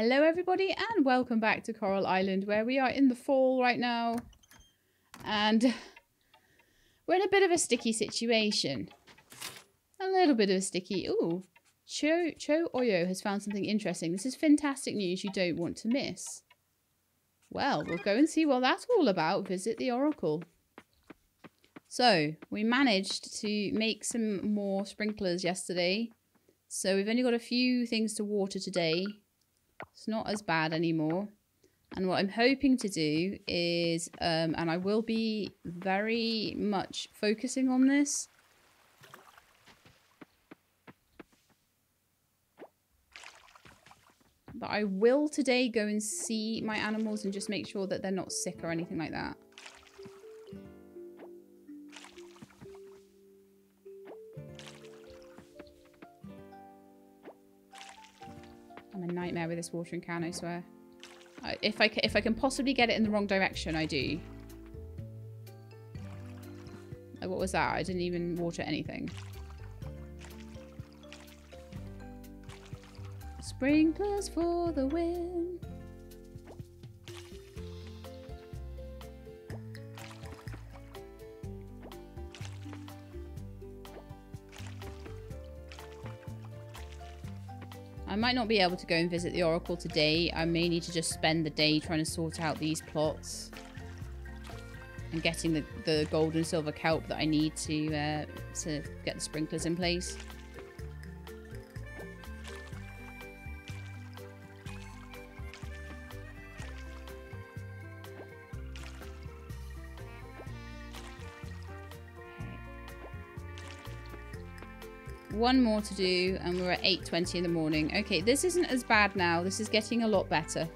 Hello everybody and welcome back to Coral Island, where we are in the fall right now and we're in a bit of a sticky situation. A little bit of a sticky. Ooh, Cho Oyo has found something interesting. This is fantastic news you don't want to miss. Well, we'll go and see what that's all about. Visit the Oracle. So we managed to make some more sprinklers yesterday. So we've only got a few things to water today. It's not as bad anymore. And what I'm hoping to do is, and I will be very much focusing on this. But I will today go and see my animals and just make sure that they're not sick or anything like that. I'm a nightmare with this watering can, I swear. If I can possibly get it in the wrong direction, I do. Oh, what was that? I didn't even water anything. Sprinklers for the win. I might not be able to go and visit the Oracle today. I may need to just spend the day trying to sort out these plots and getting the gold and silver kelp that I need to get the sprinklers in place. One more to do and we're at 8:20 in the morning. Okay, this isn't as bad now. This is getting a lot better.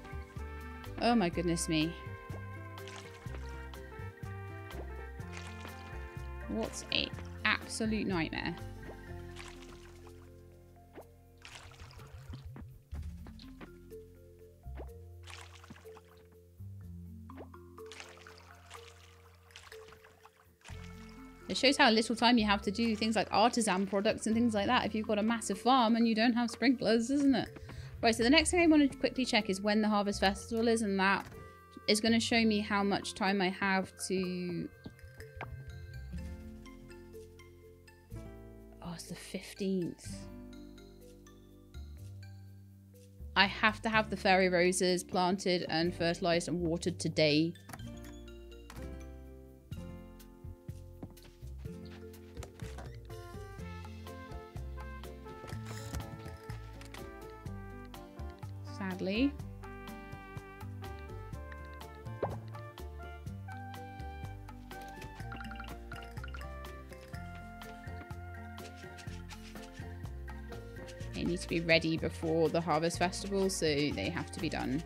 Oh my goodness me. What's an absolute nightmare. It shows how little time you have to do things like artisan products and things like that if you've got a massive farm and you don't have sprinklers, isn't it? Right, so the next thing I want to quickly check is when the Harvest Festival is, and that is going to show me how much time I have to... Oh, it's the 15th. I have to have the fairy roses planted and fertilised and watered today. Sadly. They need to be ready before the Harvest Festival, so they have to be done.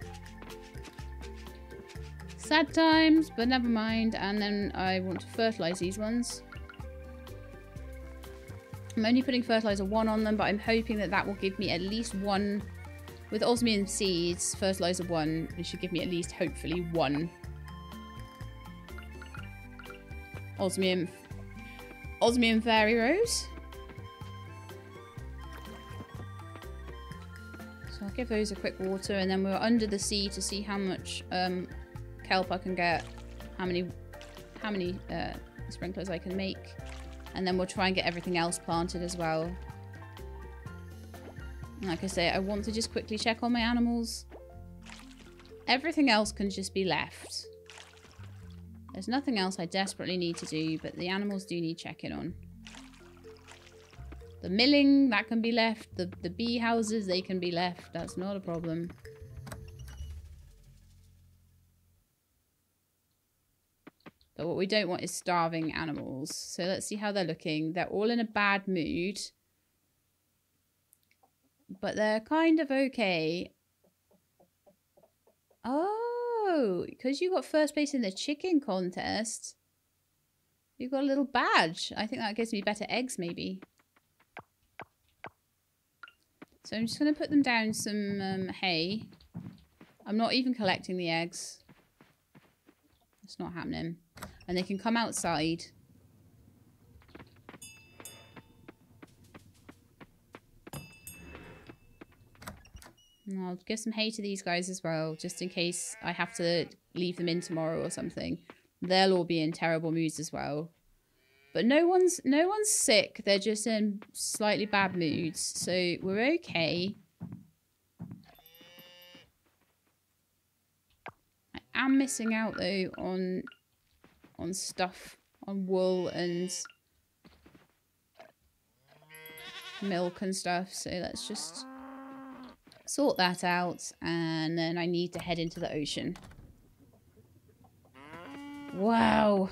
Sad times, but never mind. And then I want to fertilise these ones. I'm only putting fertiliser 1 on them, but I'm hoping that that will give me at least one. With osmium seeds, fertilizer 1, it should give me at least, hopefully, 1. Osmium fairy rose. So I'll give those a quick water, and then we're under the sea to see how much kelp I can get, how many sprinklers I can make, and then we'll try and get everything else planted as well. Like I say, I want to just quickly check on my animals. Everything else can just be left. There's nothing else I desperately need to do, but the animals do need checking on. The milling, that can be left. The bee houses, they can be left. That's not a problem. But what we don't want is starving animals. So let's see how they're looking. They're all in a bad mood. But they're kind of okay. Oh, because you got first place in the chicken contest. You got a little badge. I think that gives me better eggs, maybe. So I'm just going to put them down some hay. I'm not even collecting the eggs. It's not happening. And they can come outside. And I'll give some hay to these guys as well, just in case I have to leave them in tomorrow or something. They'll all be in terrible moods as well. But no one's sick. They're just in slightly bad moods. So we're okay. I am missing out though on stuff, on wool and milk and stuff. So let's just sort that out, and then I need to head into the ocean. Wow.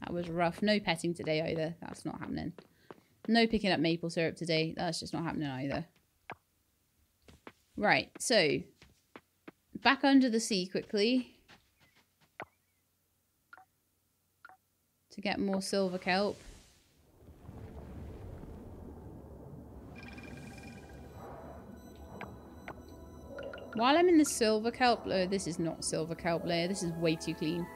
That was rough. No petting today either. That's not happening. No picking up maple syrup today. That's just not happening either. Right, so back under the sea quickly to get more silver kelp. While I'm in the silver kelp layer, this is not silver kelp layer. This is way too clean.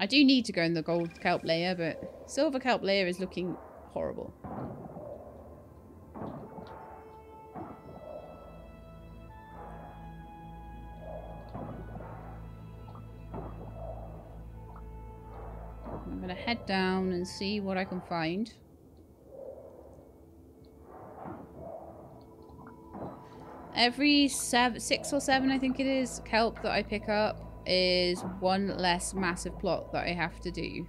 I do need to go in the gold kelp layer, but silver kelp layer is looking horrible. I'm gonna head down and see what I can find. Every 6 or 7, I think it is, kelp that I pick up is one less massive plot that I have to do.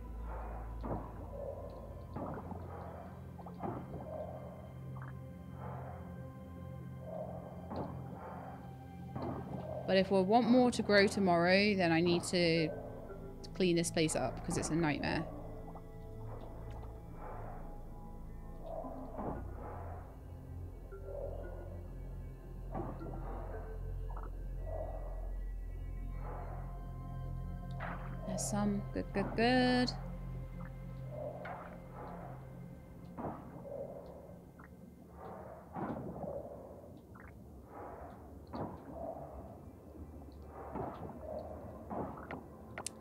But if we want more to grow tomorrow, then I need to clean this place up because it's a nightmare. Some good. How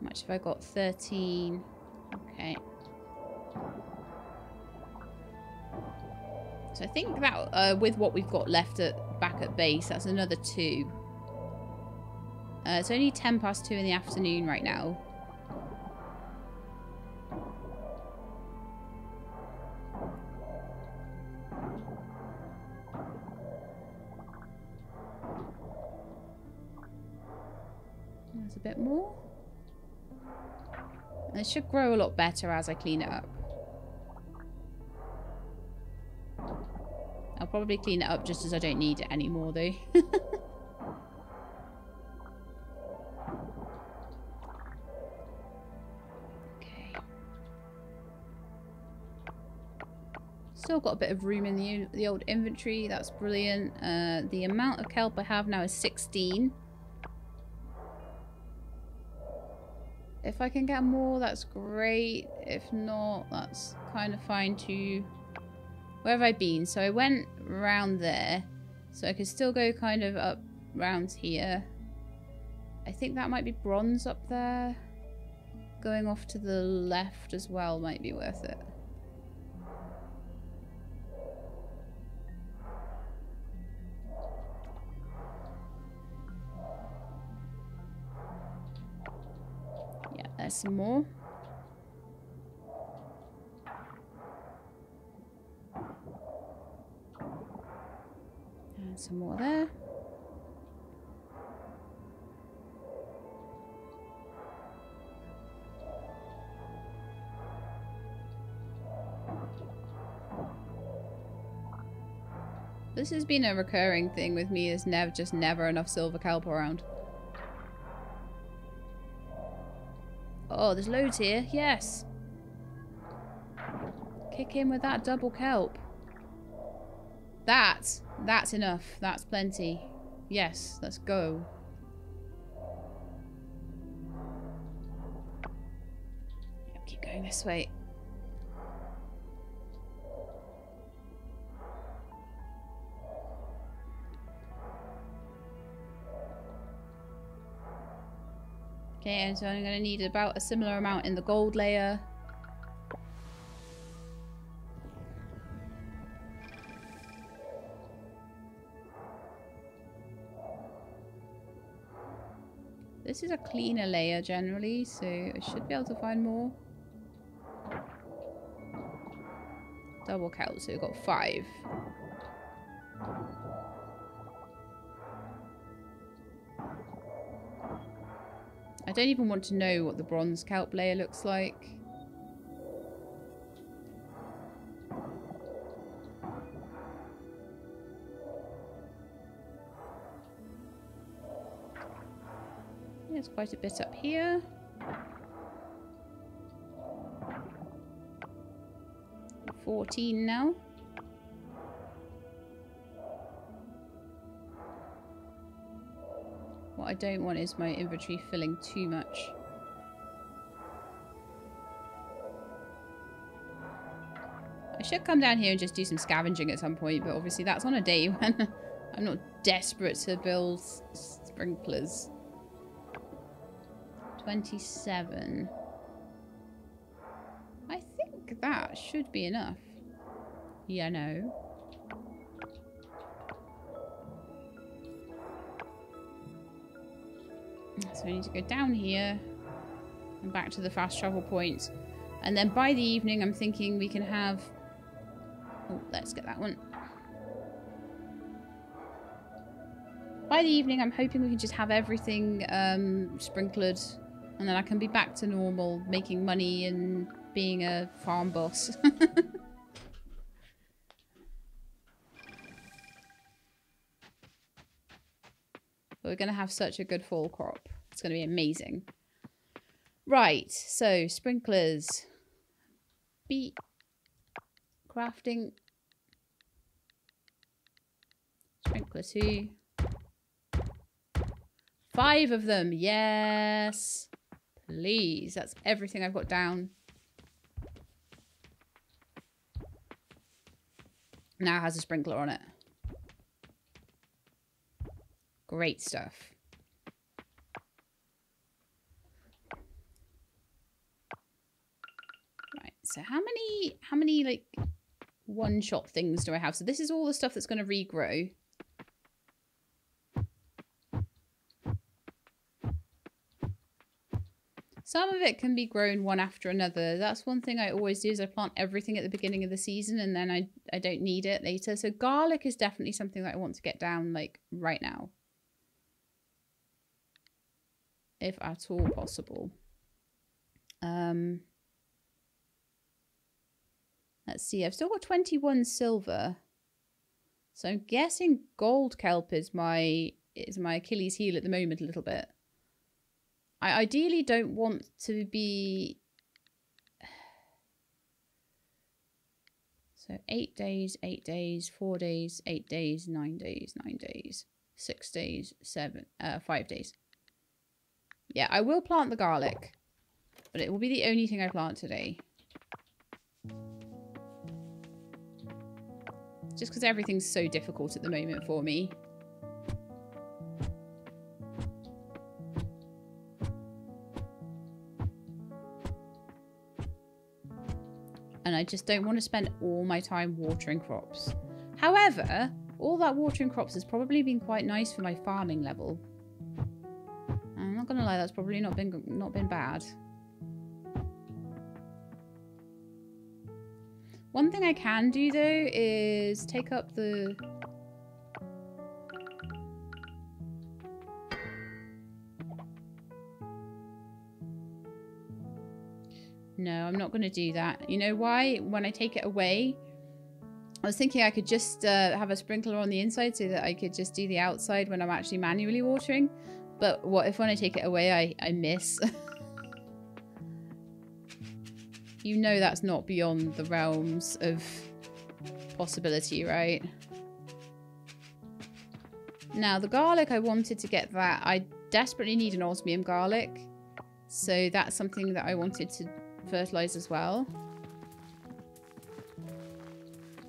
much have I got? 13. Okay. So I think that with what we've got left back at base, that's another 2. It's only 2:10 in the afternoon right now. It should grow a lot better as I clean it up. I'll probably clean it up just as I don't need it anymore though. Okay. Still got a bit of room in the old inventory. That's brilliant. The amount of kelp I have now is 16. If I can get more, that's great. If not, that's kind of fine too. Where have I been? So I went round there. So I could still go kind of up round here. I think that might be bronze up there. Going off to the left as well might be worth it. Some more. And some more there. This has been a recurring thing with me, is just never enough silver kelp around. Oh, there's loads here. Yes. Kick in with that double kelp. That's enough. That's plenty. Yes, let's go. I'll keep going this way. Okay, and so I'm going to need about a similar amount in the gold layer. This is a cleaner layer generally, so I should be able to find more. Double count, so we've got 5. I don't even want to know what the bronze kelp layer looks like. There's quite a bit up here. I'm 14 now. What I don't want is my inventory filling too much. I should come down here and just do some scavenging at some point, but obviously that's on a day when I'm not desperate to build sprinklers. 27. I think that should be enough. Yeah, no. So I need to go down here and back to the fast travel point. And then by the evening, I'm thinking we can have... Oh, let's get that one. By the evening, I'm hoping we can just have everything sprinklered. And then I can be back to normal, making money and being a farm boss. We're going to have such a good fall crop. It's going to be amazing. Right, so sprinklers. Beet. Crafting. Sprinkler 2. 5 of them. Yes. Please, that's everything I've got down. Now it has a sprinkler on it. Great stuff. Right, so how many like one-shot things do I have? So this is all the stuff that's going to regrow. Some of it can be grown one after another. That's one thing I always do, is I plant everything at the beginning of the season and then I don't need it later. So garlic is definitely something that I want to get down like right now. If at all possible. Let's see, I've still got 21 silver. So I'm guessing gold kelp is my Achilles heel at the moment a little bit. I ideally don't want to be... So 8 days, 8 days, 4 days, 8 days, 9 days, 9 days, 6 days, 5 days. Yeah, I will plant the garlic, but it will be the only thing I plant today. Just because everything's so difficult at the moment for me. And I just don't want to spend all my time watering crops. However, all that watering crops has probably been quite nice for my farming level. I'm not gonna lie, that's probably not been bad. One thing I can do though is take up the... No, I'm not going to do that. You know why? When I take it away, I was thinking I could just have a sprinkler on the inside so that I could just do the outside when I'm actually manually watering. But what if when I take it away, I miss? You know that's not beyond the realms of possibility, right? Now, the garlic, I wanted to get that. I desperately need an osmium garlic. So that's something that I wanted to fertilize as well.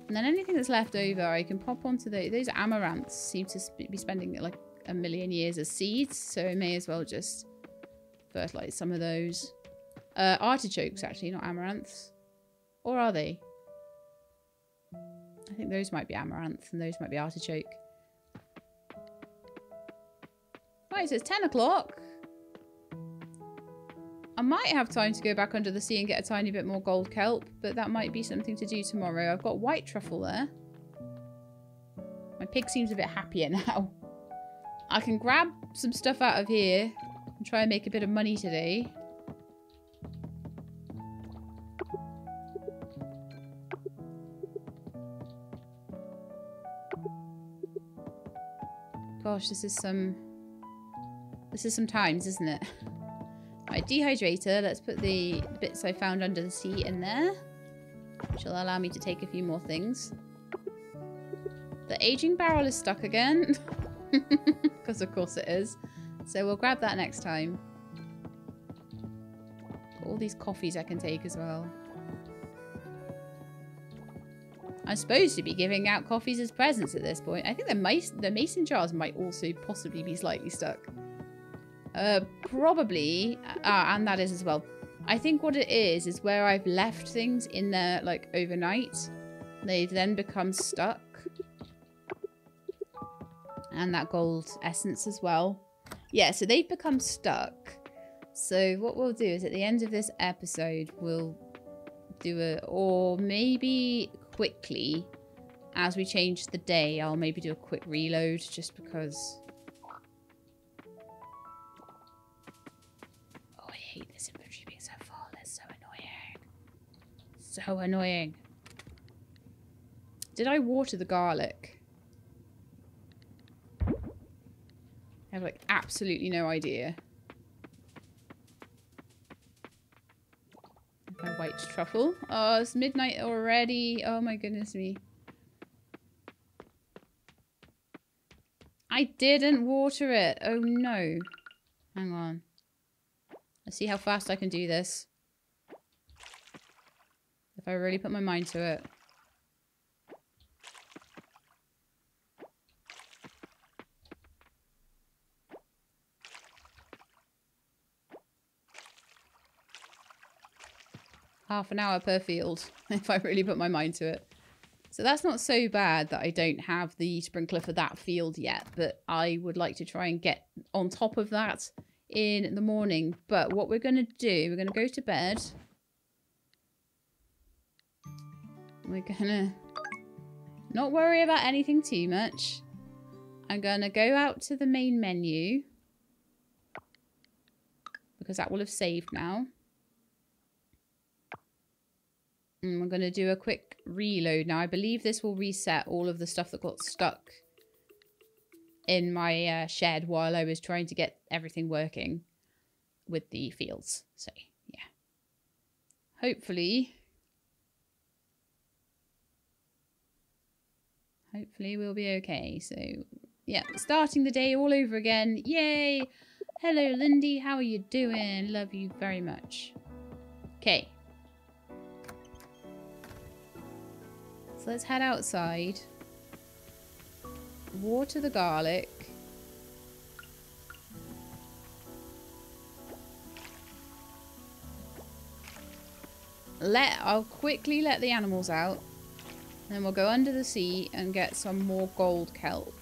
And then anything that's left over, I can pop onto those amaranths. Seem to be spending like a million years as seeds, so I may as well just fertilize some of those. Artichokes, actually, not amaranths. Or are they? I think those might be amaranth and those might be artichoke. Right, so it's 10 o'clock. I might have time to go back under the sea and get a tiny bit more gold kelp, but that might be something to do tomorrow. I've got white truffle there. My pig seems a bit happier now. I can grab some stuff out of here and try and make a bit of money today. Gosh, this is some times, isn't it? Right, dehydrator. Let's put the bits I found under the sea in there, which will allow me to take a few more things. The aging barrel is stuck again. Because of course it is. So we'll grab that next time. Got all these coffees I can take as well. I'm supposed to be giving out coffees as presents at this point. I think the mason jars might also possibly be slightly stuck. Probably. And that is as well. I think what it is where I've left things in there like overnight. They then become stuck. And that gold essence as well. Yeah, so they've become stuck. So what we'll do is at the end of this episode, we'll do a... Or maybe quickly, as we change the day, I'll maybe do a quick reload just because... Oh, I hate this inventory being so full. That's so annoying. So annoying. Did I water the garlic? I have, like, absolutely no idea. My white truffle. Oh, it's midnight already. Oh, my goodness me. I didn't water it. Oh, no. Hang on. Let's see how fast I can do this. If I really put my mind to it. Half an hour per field, if I really put my mind to it. So that's not so bad that I don't have the sprinkler for that field yet, but I would like to try and get on top of that in the morning. But what we're going to do, we're going to go to bed. We're going to not worry about anything too much. I'm going to go out to the main menu, because that will have saved now. And we're going to do a quick reload now. I believe this will reset all of the stuff that got stuck in my shed while I was trying to get everything working with the fields. So, yeah. Hopefully we'll be okay. So, yeah. Starting the day all over again. Yay! Hello, Lindy. How are you doing? Love you very much. Okay. Let's head outside, water the garlic, I'll quickly let the animals out, then we'll go under the sea and get some more gold kelp.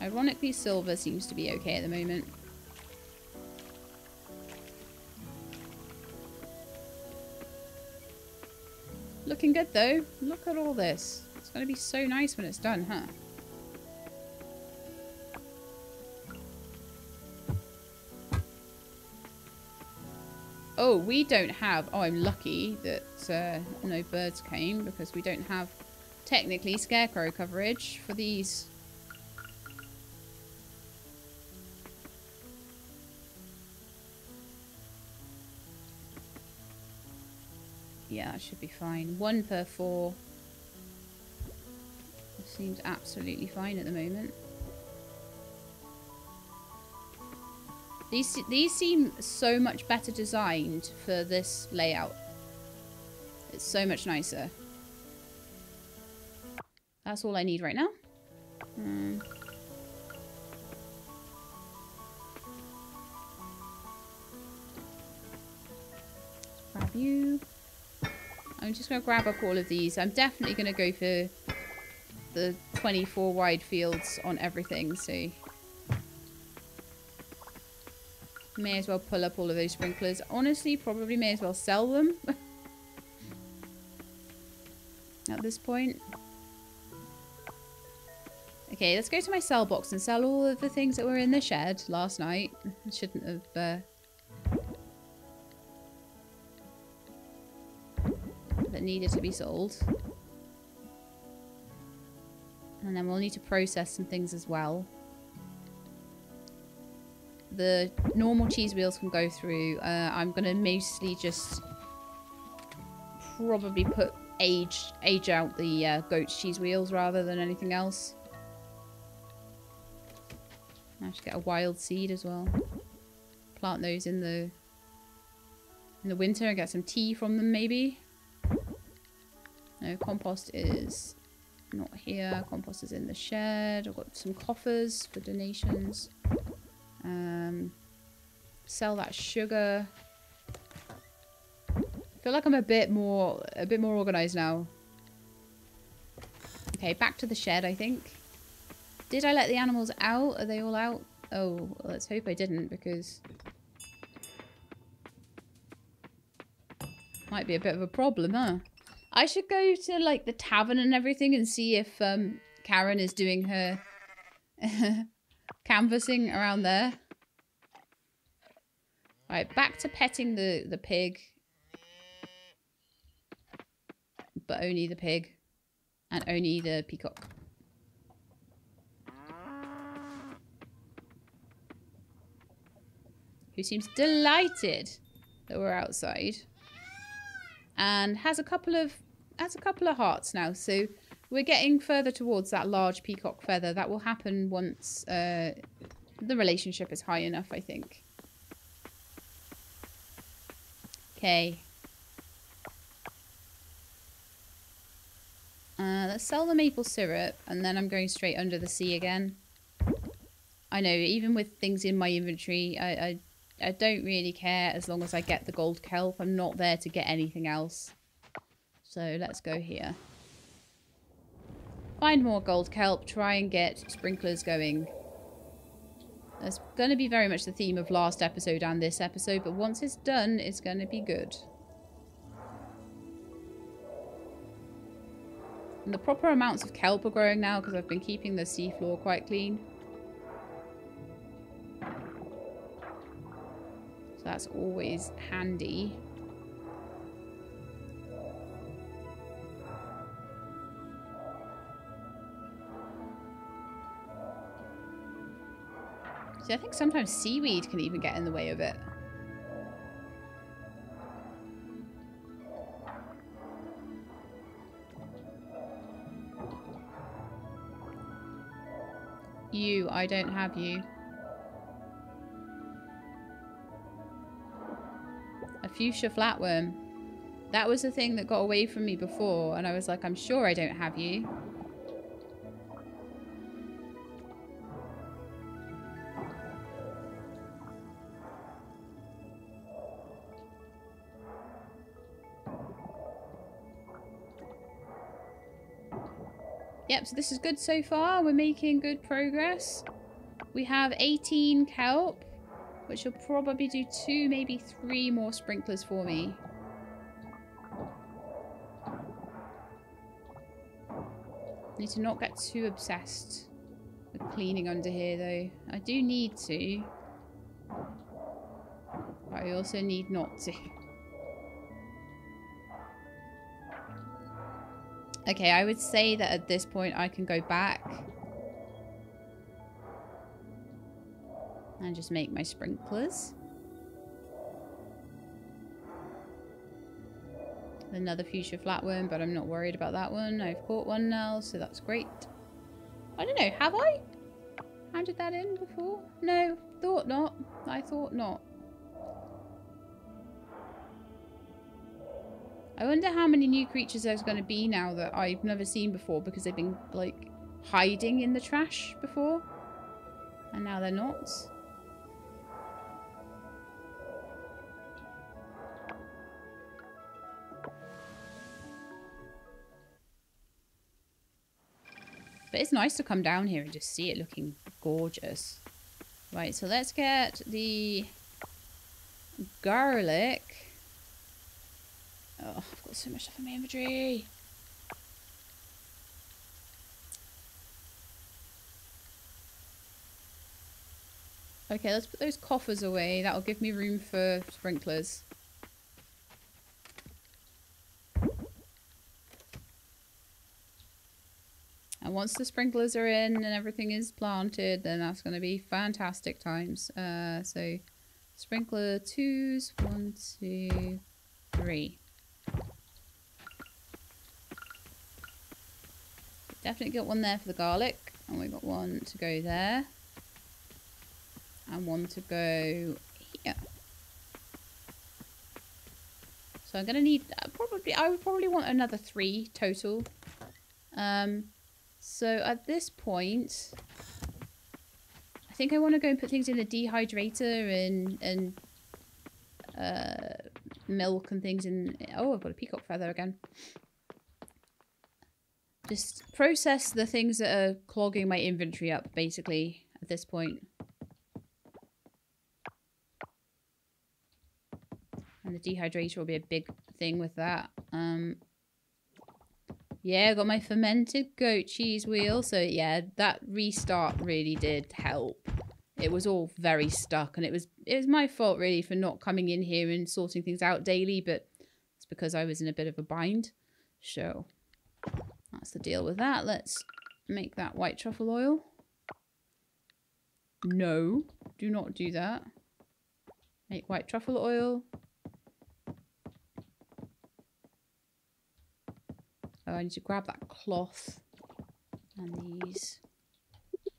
Ironically, silver seems to be okay at the moment. Looking good though. Look at all this. It's going to be so nice when it's done, huh? Oh, we don't have... Oh, I'm lucky that no birds came because we don't have technically scarecrow coverage for these. Yeah, that should be fine. 1 per 4. This seems absolutely fine at the moment. These seem so much better designed for this layout. It's so much nicer. That's all I need right now. Grab you. I'm just going to grab up all of these. I'm definitely going to go for the 24 wide fields on everything, so May as well pull up all of those sprinklers. Honestly, probably may as well sell them. At this point. Okay, let's go to my cell box and sell all of the things that were in the shed last night. I shouldn't have... that needed to be sold. And then we'll need to process some things as well. The normal cheese wheels can go through. I'm going to mostly just probably put age out the goat's cheese wheels rather than anything else. I have to get a wild seed as well. Plant those in the winter and get some tea from them maybe. No, compost is not here. Compost is in the shed. I've got some coffers for donations. Sell that sugar. I feel like I'm a bit more organized now. Okay, back to the shed, I think. Did I let the animals out? Are they all out? Oh, well, let's hope I didn't, because... might be a bit of a problem, huh? I should go to, like, the tavern and everything and see if Karen is doing her canvassing around there. Alright, back to petting the pig. But only the pig. And only the peacock. Who seems delighted that we're outside, and has a couple of hearts now. So we're getting further towards that large peacock feather. That will happen once the relationship is high enough, I think. Okay. Let's sell the maple syrup, and then I'm going straight under the sea again. I know, even with things in my inventory, I don't really care as long as I get the gold kelp. I'm not there to get anything else. So let's go here. Find more gold kelp. Try and get sprinklers going. That's going to be very much the theme of last episode and this episode. But once it's done, it's going to be good. And the proper amounts of kelp are growing now because I've been keeping the seafloor quite clean. That's always handy. See, I think sometimes seaweed can even get in the way of it. You, I don't have you. Fuchsia flatworm. That was the thing that got away from me before, and I was like, I'm sure I don't have you. Yep, so this is good so far. We're making good progress. We have 18 kelp. Which will probably do 2, maybe 3 more sprinklers for me. Need to not get too obsessed with cleaning under here, though. I do need to. But I also need not to. Okay, I would say that at this point I can go back. And just make my sprinklers. Another fuchsia flatworm, but I'm not worried about that one. I've caught one now, so that's great. I don't know, have I handed that in before? No, thought not. I thought not. I wonder how many new creatures there's going to be now that I've never seen before, because they've been, like, hiding in the trash before. And now they're not. But it's nice to come down here and just see it looking gorgeous. Right, so let's get the garlic. Oh, I've got so much stuff in my inventory. Okay, let's put those coffers away. That'll give me room for sprinklers. And once the sprinklers are in and everything is planted, then that's going to be fantastic times. So, sprinkler 2s, 1, 2, 3. Definitely got one there for the garlic, and we've got one to go there. And one to go here. So I'm going to need, I would probably want another 3 total. So at this point, I think I want to go and put things in the dehydrator and milk and things in. Oh, I've got a peacock feather again. Just process the things that are clogging my inventory up, basically, at this point. And the dehydrator will be a big thing with that. Yeah, I got my fermented goat cheese wheel. So yeah, that restart really did help. It was all very stuck, and it was my fault really for not coming in here and sorting things out daily, but it's because I was in a bit of a bind. So that's the deal with that. Let's make that white truffle oil. No, do not do that. Make white truffle oil. Oh, I need to grab that cloth and these. I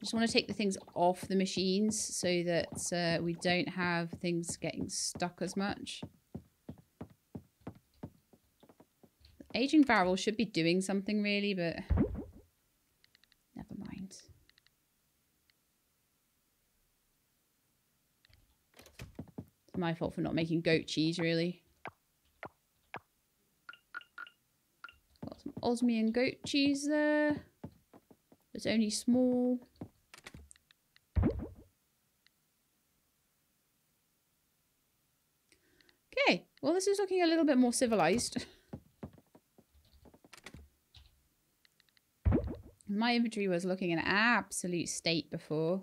just want to take the things off the machines so that we don't have things getting stuck as much. The aging barrel should be doing something really, but never mind. It's my fault for not making goat cheese really. Osmium goat cheese there. It's only small. Okay, well this is looking a little bit more civilized. My inventory was looking in an absolute state before.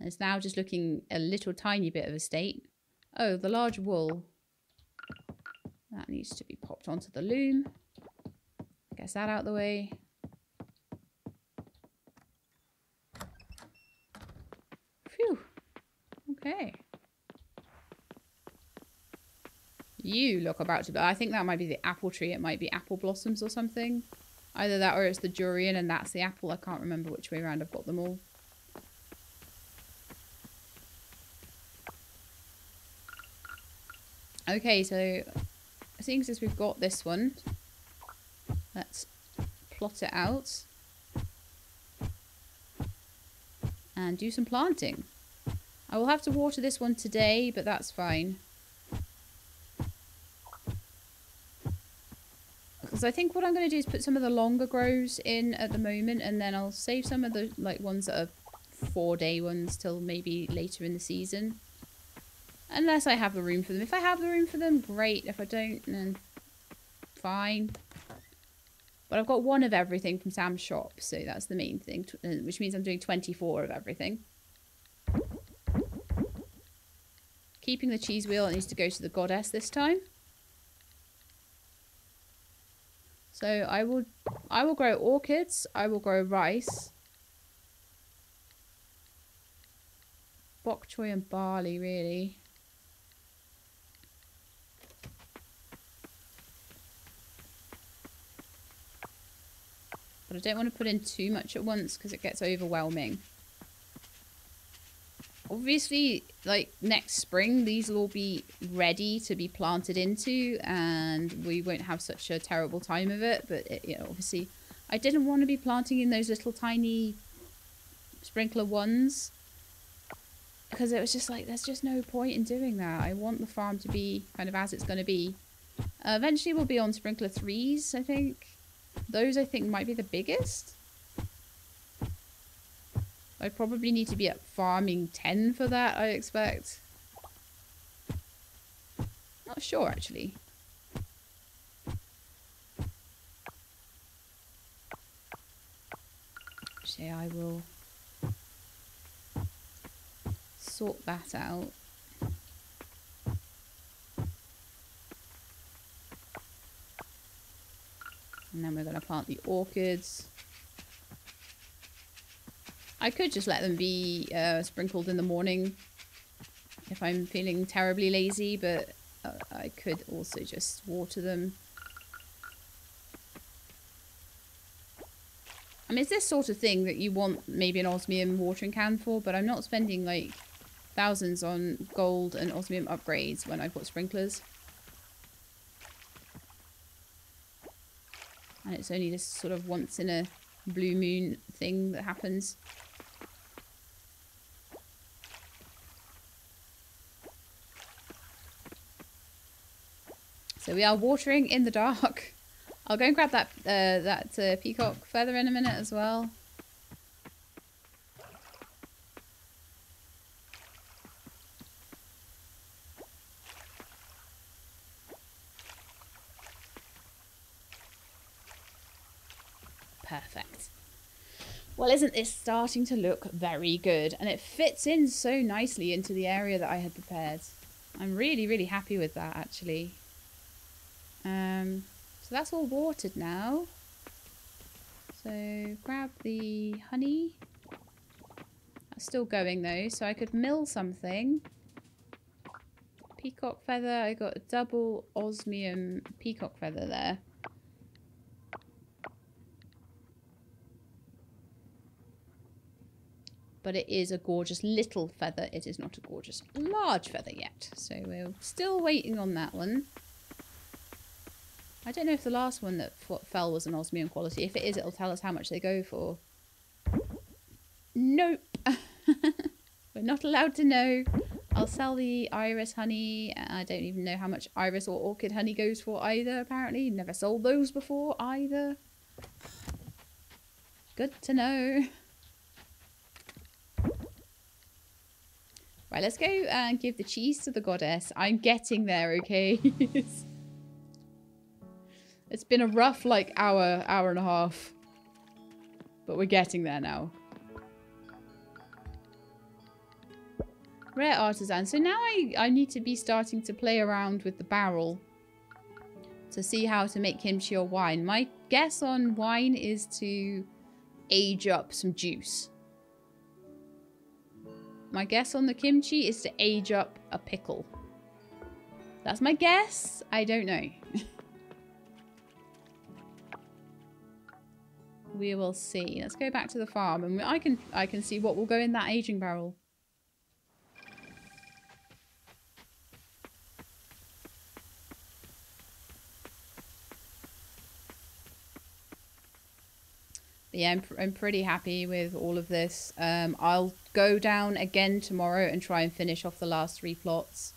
It's now just looking a little tiny bit of a state. Oh, the large wool. That needs to be popped onto the loom. Guess that out of the way. Phew. Okay. You look about to... I think that might be the apple tree. It might be apple blossoms or something. Either that or it's the durian and that's the apple. I can't remember which way around I've got them all. Okay, so... Seeing as we've got this one, let's plot it out and do some planting. I will have to water this one today, but that's fine. Because I think what I'm going to do is put some of the longer grows in at the moment, and then I'll save some of the like ones that are 4-day ones till maybe later in the season. Unless I have the room for them. If I have the room for them, great. If I don't, then fine. But I've got one of everything from Sam's shop, so that's the main thing, which means I'm doing 24 of everything. Keeping the cheese wheel, it needs to go to the goddess this time. So I will grow orchids, I will grow rice. Bok choy and barley, really. But I don't want to put in too much at once because it gets overwhelming. Obviously, like next spring, these will all be ready to be planted into and we won't have such a terrible time of it. But it, you know, obviously, I didn't want to be planting in those little tiny sprinkler ones because it was just like, there's just no point in doing that. I want the farm to be kind of as it's going to be. Eventually, we'll be on sprinkler 3s, I think. Those, I think, might be the biggest. I probably need to be at farming 10 for that, I expect. not sure, actually. Actually, I will sort that out. And then we're going to plant the orchids. I could just let them be sprinkled in the morning if I'm feeling terribly lazy, but I could also just water them. I mean, it's this sort of thing that you want maybe an osmium watering can for, but I'm not spending like thousands on gold and osmium upgrades when I've got sprinklers. And it's only this sort of once in a blue moon thing that happens. So we are watering in the dark. I'll go and grab that peacock feather in a minute as well. Perfect. Well, isn't this starting to look very good? And it fits in so nicely into the area that I had prepared. I'm really, really happy with that, actually. So that's all watered now. So grab the honey. That's still going though, so I could mill something. Peacock feather, I got a double osmium peacock feather there. But it is a gorgeous little feather, it is not a gorgeous large feather yet. So we're still waiting on that one. I don't know if the last one that fell was an osmium quality. If it is, it'll tell us how much they go for. Nope. We're not allowed to know. I'll sell the iris honey. I don't even know how much iris or orchid honey goes for either, apparently. Never sold those before either. Good to know. Right, let's go and give the cheese to the goddess. I'm getting there, okay? It's been a rough, like, hour and a half. But we're getting there now. Rare artisan. So now I need to be starting to play around with the barrel to see how to make kimchi or wine. My guess on wine is to age up some juice. My guess on the kimchi is to age up a pickle. That's my guess. I don't know. We will see. Let's go back to the farm and I can see what will go in that aging barrel. But yeah, I'm pretty happy with all of this. I'll go down again tomorrow and try and finish off the last 3 plots.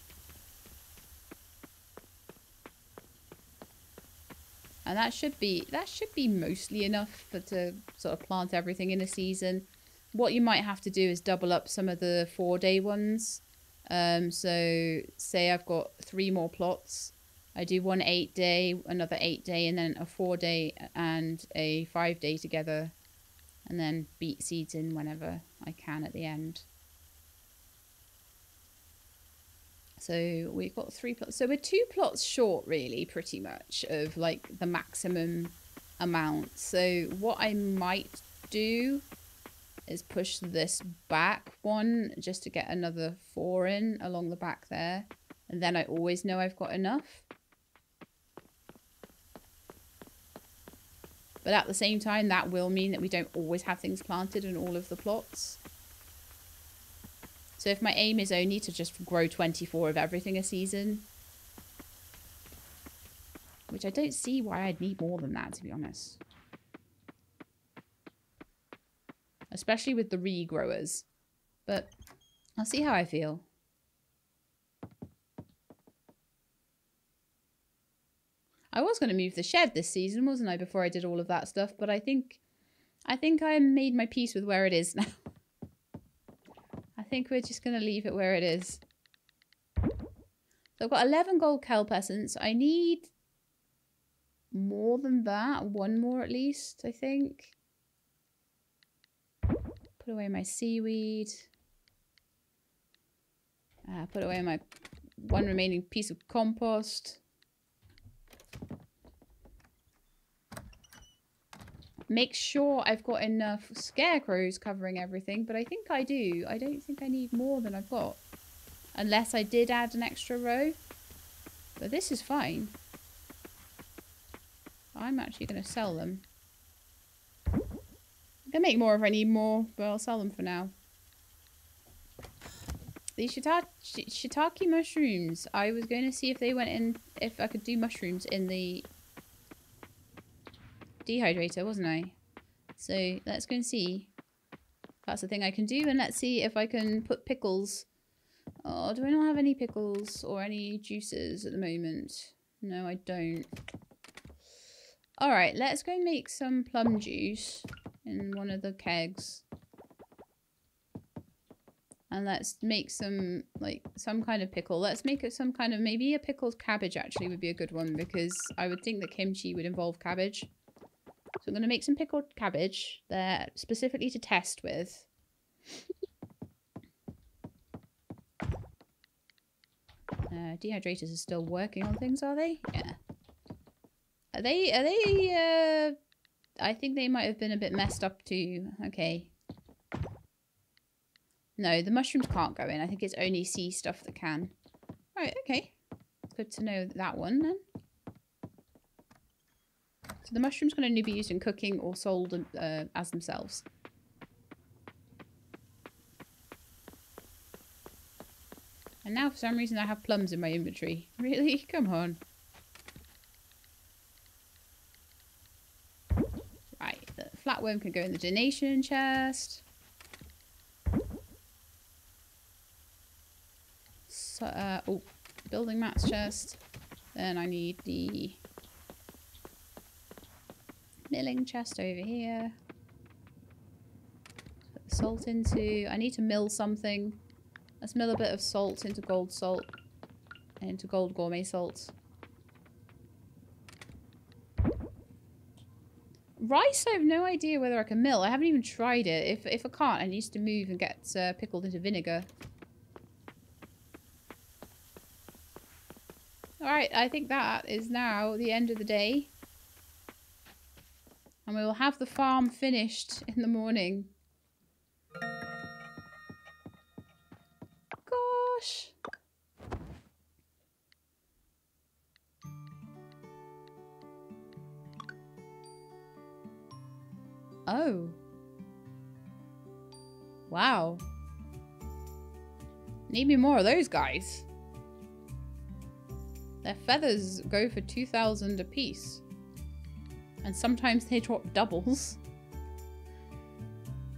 And that should be mostly enough to sort of plant everything in a season. What you might have to do is double up some of the 4-day ones. So say I've got 3 more plots. I do one 8-day, another 8-day, and then a 4-day and a 5-day together. And then beat seeds in whenever I can at the end. So we've got 3 plots. So we're 2 plots short, really, pretty much, of like the maximum amount. So what I might do is push this back 1 just to get another 4 in along the back there. And then I always know I've got enough. But at the same time, that will mean that we don't always have things planted in all of the plots. So if my aim is only to just grow 24 of everything a season, which I don't see why I'd need more than that, to be honest. Especially with the regrowers. But I'll see how I feel. I was going to move the shed this season, wasn't I, before I did all of that stuff, but I think I made my peace with where it is now. I think we're just going to leave it where it is. So So I've got 11 gold kelp essence. I need more than that. One more at least, I think. Put away my seaweed. Put away my one remaining piece of compost. Make sure I've got enough scarecrows covering everything, but I think I do. I don't think I need more than I've got. Unless I did add an extra row. But this is fine. I'm actually going to sell them. I'm going to make more if I need more, but I'll sell them for now. These shiitake mushrooms. I was going to see if they went in, if I could do mushrooms in the dehydrator, wasn't I? So let's go and see. That's the thing I can do, and let's see if I can put pickles. Oh, do I not have any pickles or any juices at the moment? No, I don't. Alright, let's go and make some plum juice in one of the kegs. And let's make some, like, some kind of pickle. Let's make it some kind of, maybe a pickled cabbage actually would be a good one, because I would think that kimchi would involve cabbage. So I'm going to make some pickled cabbage there specifically to test with. Dehydrators are still working on things, are they? Yeah. Are they, I think they might have been a bit messed up too. Okay. No, the mushrooms can't go in. I think it's only sea stuff that can. Right, okay. Good to know that one then. So the mushrooms can only be used in cooking or sold as themselves. And now for some reason I have plums in my inventory. Really? Come on. Right, the flatworm can go in the donation chest. So, building mats chest. Then I need the milling chest over here. Put the salt into. I need to mill something. Let's mill a bit of salt into gold salt and into gold gourmet salt. Rice, I have no idea whether I can mill. I haven't even tried it. If I can't, I need to move and get pickled into vinegar. Alright, I think that is now the end of the day. And we will have the farm finished in the morning. Gosh! Oh. Wow. Need me more of those guys. Their feathers go for 2,000 apiece. And sometimes they drop doubles.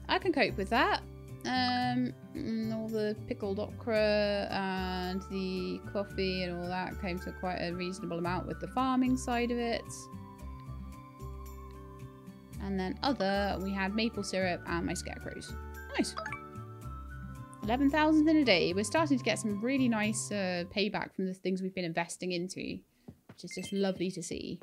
I can cope with that. All the pickled okra and the coffee and all that came to quite a reasonable amount with the farming side of it. And then other, we had maple syrup and my scarecrows. Nice. 11,000 in a day. We're starting to get some really nice payback from the things we've been investing into, which is just lovely to see.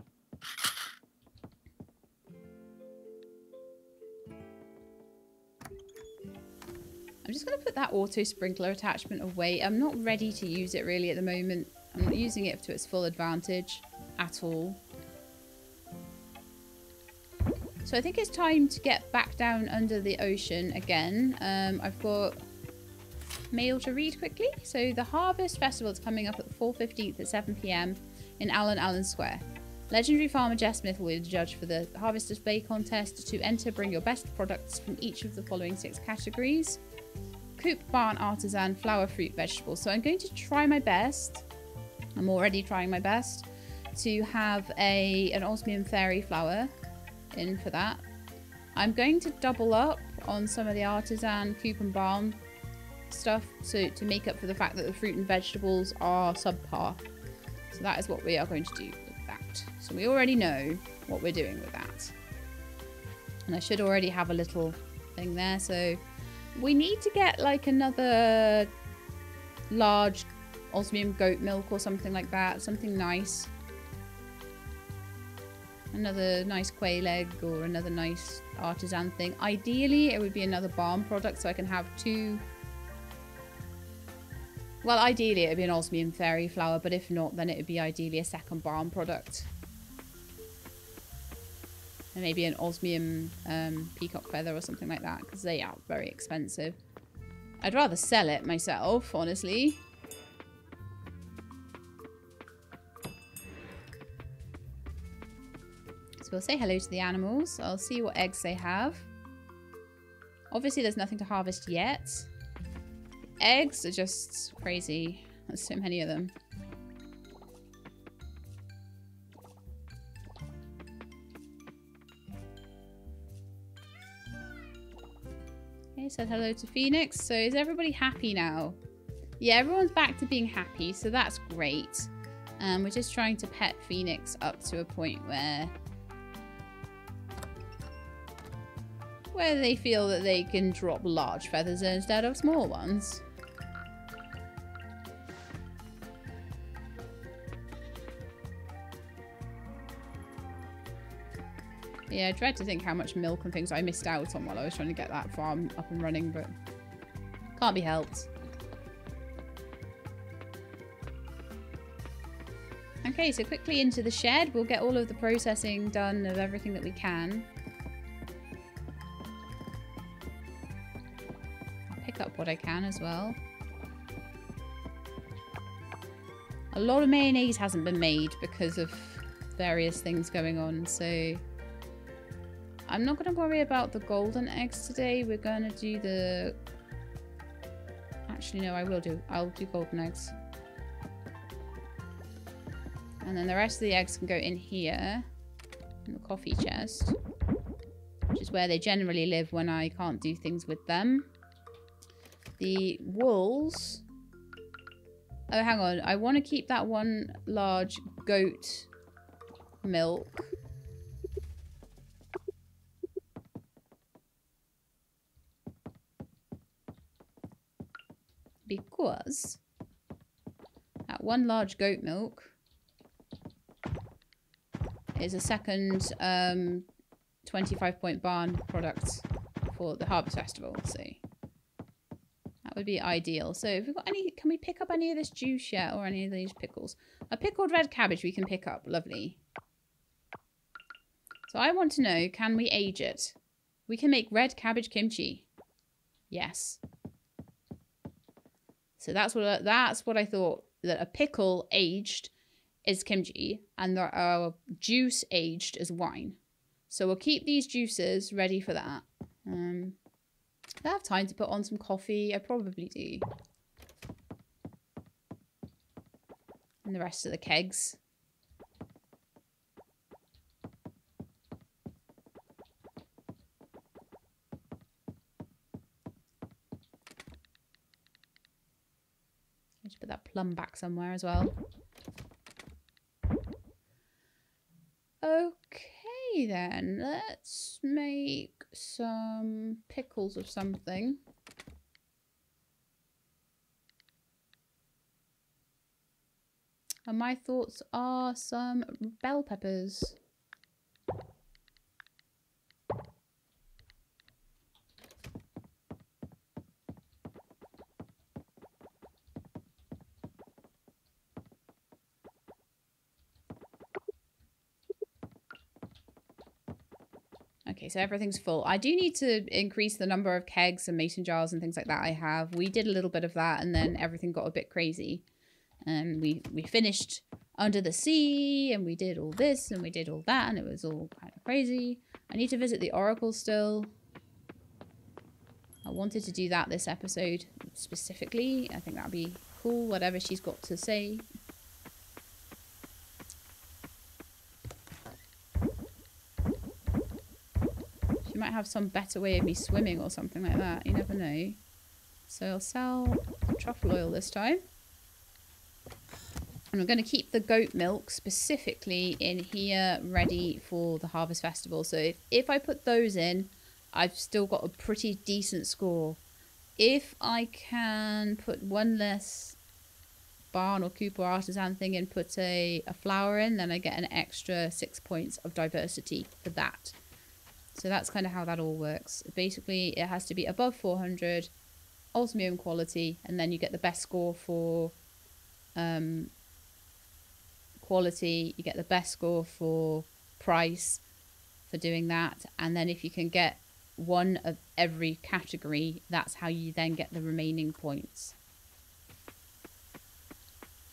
I'm just going to put that auto sprinkler attachment away. I'm not ready to use it really at the moment. I'm not using it to its full advantage at all. So I think it's time to get back down under the ocean again. I've got mail to read quickly. So the Harvest Festival is coming up at 4:15 at 7 PM in Allen Square. Legendary farmer Jess Smith will be the judge for the Harvest Display Contest. To enter, bring your best products from each of the following 6 categories. Coop, barn, artisan, flower, fruit, vegetables. So I'm going to try my best. I'm already trying my best to have an osmium fairy flower in for that. I'm going to double up on some of the artisan, coop and barn stuff so to make up for the fact that the fruit and vegetables are subpar. So that is what we are going to do with that. So we already know what we're doing with that. And I should already have a little thing there. So we need to get like another large osmium goat milk or something like that. Something nice. Another nice quail egg or another nice artisan thing. Ideally, it would be another barn product so I can have two... Well, ideally, it would be an osmium fairy flower, but if not, then it would be ideally a second barn product. And maybe an osmium peacock feather or something like that, because they are very expensive. I'd rather sell it myself, honestly. So we'll say hello to the animals. I'll see what eggs they have. Obviously, there's nothing to harvest yet. Eggs are just crazy. There's so many of them. Okay, said hello to Phoenix. So is everybody happy now? Yeah, everyone's back to being happy, so that's great. We're just trying to pet Phoenix up to a point where they feel that they can drop large feathers instead of small ones. Yeah, I dread to think how much milk and things I missed out on while I was trying to get that farm up and running, but can't be helped. Okay, so quickly into the shed. We'll get all of the processing done of everything that we can. I'll pick up what I can as well. A lot of mayonnaise hasn't been made because of various things going on, so... I'm not going to worry about the golden eggs today. We're going to do the... Actually, no, I will do. I'll do golden eggs. And then the rest of the eggs can go in here. In the coffee chest. Which is where they generally live when I can't do things with them. The wools... Oh, hang on. I want to keep that one large goat milk. Because that one large goat milk is a second 25-point barn product for the Harvest Festival, so that would be ideal. So if we've got any, can we pick up any of this juice yet or any of these pickles? A pickled red cabbage we can pick up, lovely. So I want to know, can we age it? We can make red cabbage kimchi. Yes. So that's what I thought, that a pickle aged is kimchi and that our juice aged is wine. So we'll keep these juices ready for that. I have time to put on some coffee. I probably do. And the rest of the kegs. Put that plum back somewhere as well. Okay then, let's make some pickles of something. And my thoughts are some bell peppers. So everything's full. I do need to increase the number of kegs and mason jars and things like that I have. We did a little bit of that and then everything got a bit crazy. And we finished Under the Sea and we did all this and we did all that and it was all kind of crazy. I need to visit the Oracle still. I wanted to do that this episode specifically. I think that'd be cool, whatever she's got to say. You might have some better way of me swimming or something like that. You never know. So I'll sell truffle oil this time. And I'm going to keep the goat milk specifically in here ready for the Harvest Festival. So if I put those in, I've still got a pretty decent score. If I can put one less barn or coop or artisan thing and put a flower in, then I get an extra 6 points of diversity for that. So that's kind of how that all works. Basically, it has to be above 400, ultimum quality, and then you get the best score for quality, you get the best score for price for doing that, and then if you can get one of every category, that's how you then get the remaining points.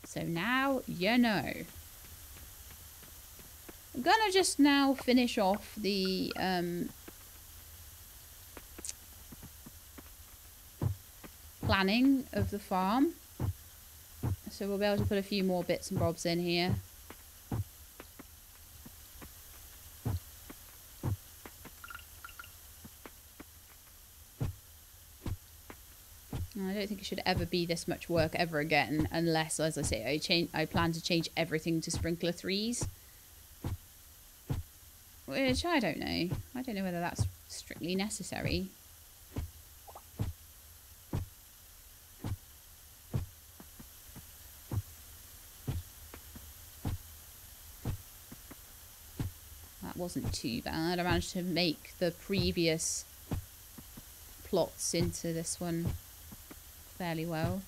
So now you know. I'm gonna just now finish off the planning of the farm, so we'll be able to put a few more bits and bobs in here. I don't think it should ever be this much work ever again, unless, as I say, I plan to change everything to sprinkler threes. Which I don't know. I don't know whether that's strictly necessary. That wasn't too bad. I managed to make the previous plots into this one fairly well.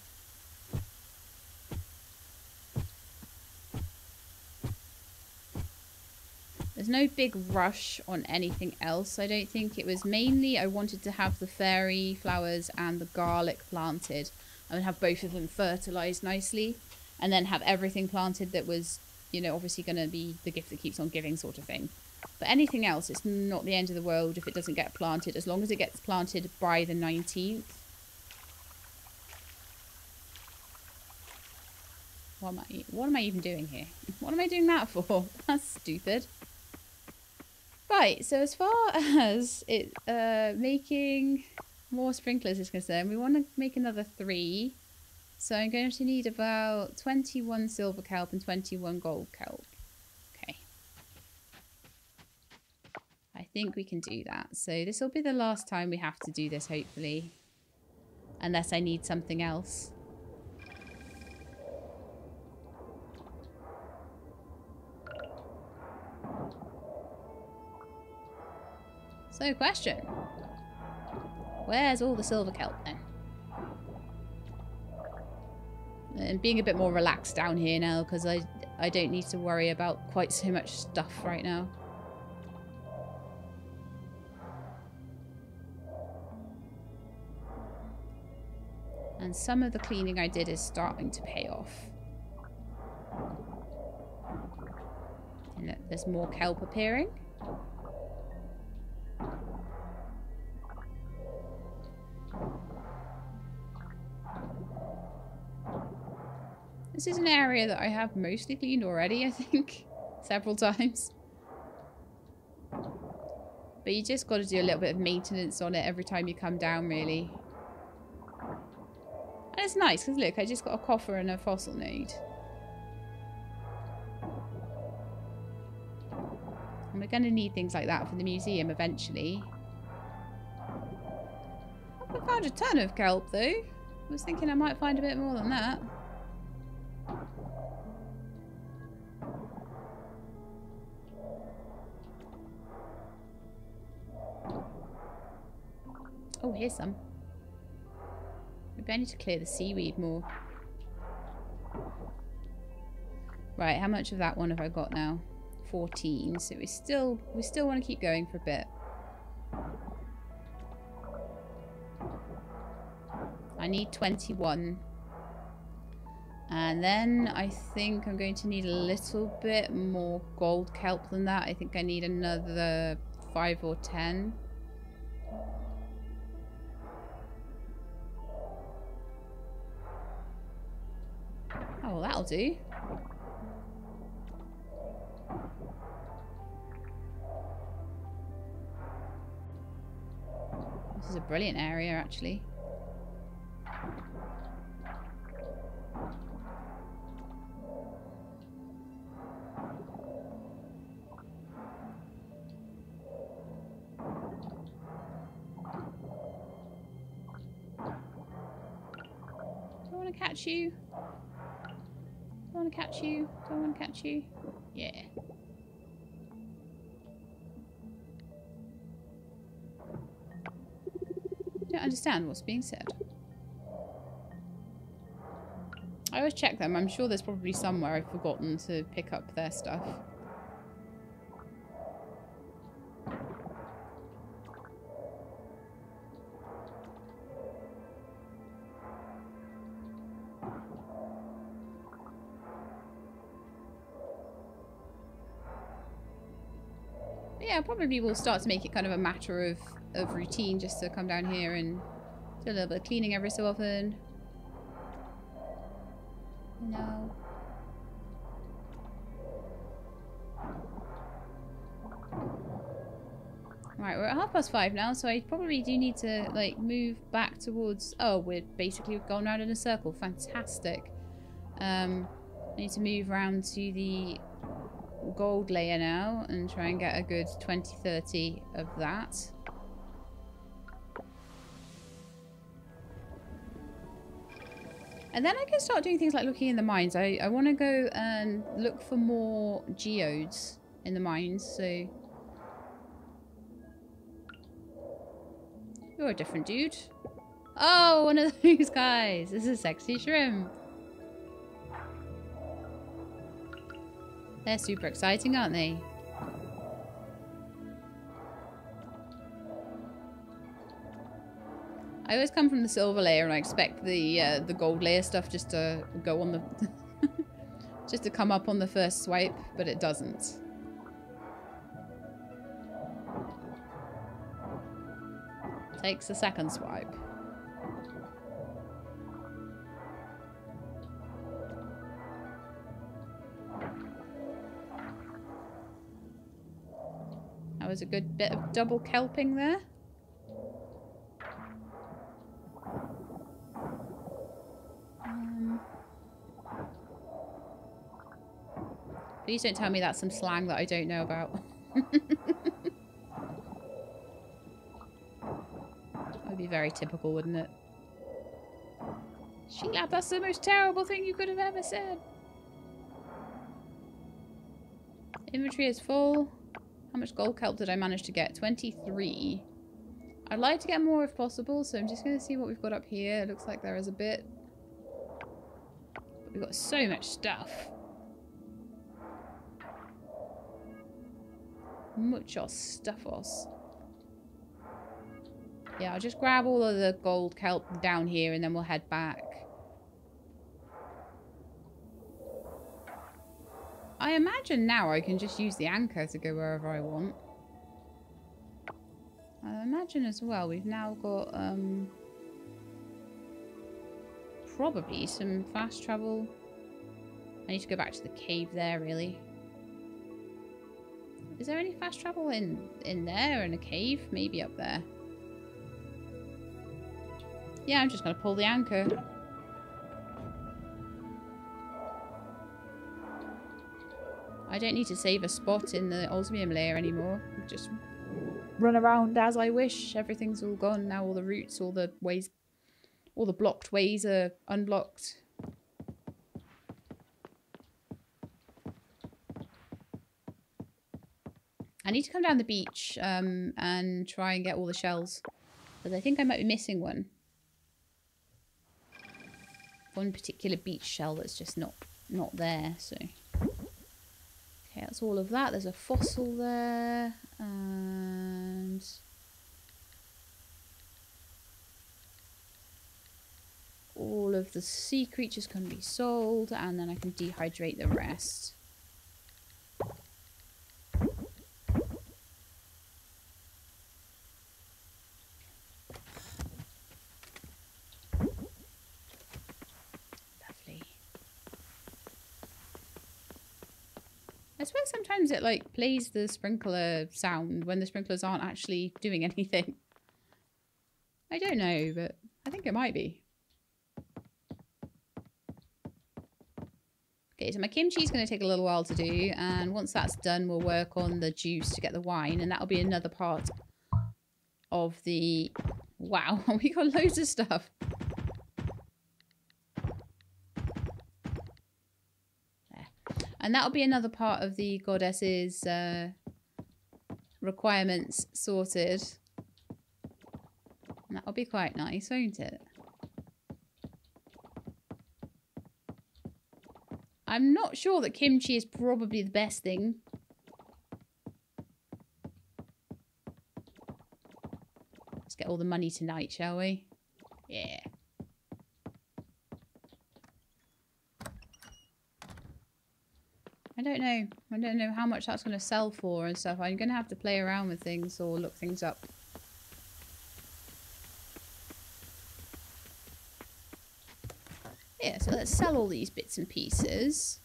There's no big rush on anything else, I don't think. It was mainly I wanted to have the fairy flowers and the garlic planted. I would have both of them fertilized nicely, and then have everything planted that was, you know, obviously going to be the gift that keeps on giving sort of thing. But anything else, it's not the end of the world if it doesn't get planted, as long as it gets planted by the 19th. What am I even doing here? What am I doing that for? That's stupid. Right, so as far as it making more sprinklers is concerned, we want to make another 3. So I'm going to need about 21 silver kelp and 21 gold kelp. Okay. I think we can do that. So this will be the last time we have to do this, hopefully. Unless I need something else. So question, where's all the silver kelp then? And being a bit more relaxed down here now, because I don't need to worry about quite so much stuff right now. And some of the cleaning I did is starting to pay off. And look, there's more kelp appearing. This is an area that I have mostly cleaned already, I think, several times. But you just got to do a little bit of maintenance on it every time you come down, really. And it's nice, because look, I just got a coffer and a fossil node. And we're going to need things like that for the museum eventually. I haven't found a ton of kelp, though. I was thinking I might find a bit more than that. Oh, here's some. Maybe I need to clear the seaweed more. Right, how much of that one have I got now? 14. So we still want to keep going for a bit. I need 21. And then I think I'm going to need a little bit more gold kelp than that. I think I need another 5 or 10. Oh, well, that'll do. This is a brilliant area, actually. Do I want to catch you? want to catch you? Do I want to catch you? Yeah. I don't understand what's being said. I always check them. I'm sure there's probably somewhere I've forgotten to pick up their stuff. Probably will start to make it kind of a matter of routine just to come down here and do a little bit of cleaning every so often. No. Right, we're at 5:30 now, so I probably do need to like move back towards... Oh, we're basically going around in a circle. Fantastic. I need to move around to the gold layer now and try and get a good 20-30 of that. And then I can start doing things like looking in the mines. I want to go and look for more geodes in the mines, so... You're a different dude. Oh, one of those guys! This is a sexy shrimp. They're super exciting, aren't they? I always come from the silver layer and I expect the gold layer stuff just to go on the... just to come up on the first swipe, but it doesn't. Takes a second swipe. Was a good bit of double kelping there. Please don't tell me that's some slang that I don't know about. That would be very typical, wouldn't it? Sheelab, that's the most terrible thing you could have ever said. Inventory is full. How much gold kelp did I manage to get? 23. I'd like to get more if possible, so I'm just going to see what we've got up here. It looks like there is a bit. But we've got so much stuff. Muchos stuffos. Yeah, I'll just grab all of the gold kelp down here and then we'll head back. I imagine now I can just use the anchor to go wherever I want. I imagine as well we've now got probably some fast travel. I need to go back to the cave there, really. Is there any fast travel in there, in a cave? Maybe up there. Yeah, I'm just going to pull the anchor. I don't need to save a spot in the osmium layer anymore. Just run around as I wish. Everything's all gone now. All the routes, all the ways, all the blocked ways are unblocked. I need to come down the beach and try and get all the shells, because I think I might be missing one. One particular beach shell that's just not there. So. Okay, that's all of that. There's a fossil there, and all of the sea creatures can be sold, and then I can dehydrate the rest. I swear sometimes it like plays the sprinkler sound when the sprinklers aren't actually doing anything. I don't know, but I think it might be. Okay, so my kimchi's going to take a little while to do, and once that's done we'll work on the juice to get the wine, and that'll be another part of the... Wow, we got loads of stuff. And that'll be another part of the goddess's requirements sorted. And that'll be quite nice, won't it? I'm not sure that kimchi is probably the best thing. Let's get all the money tonight, shall we? Yeah. I don't know. I don't know how much that's going to sell for and stuff. I'm going to have to play around with things or look things up. Yeah, so let's sell all these bits and pieces.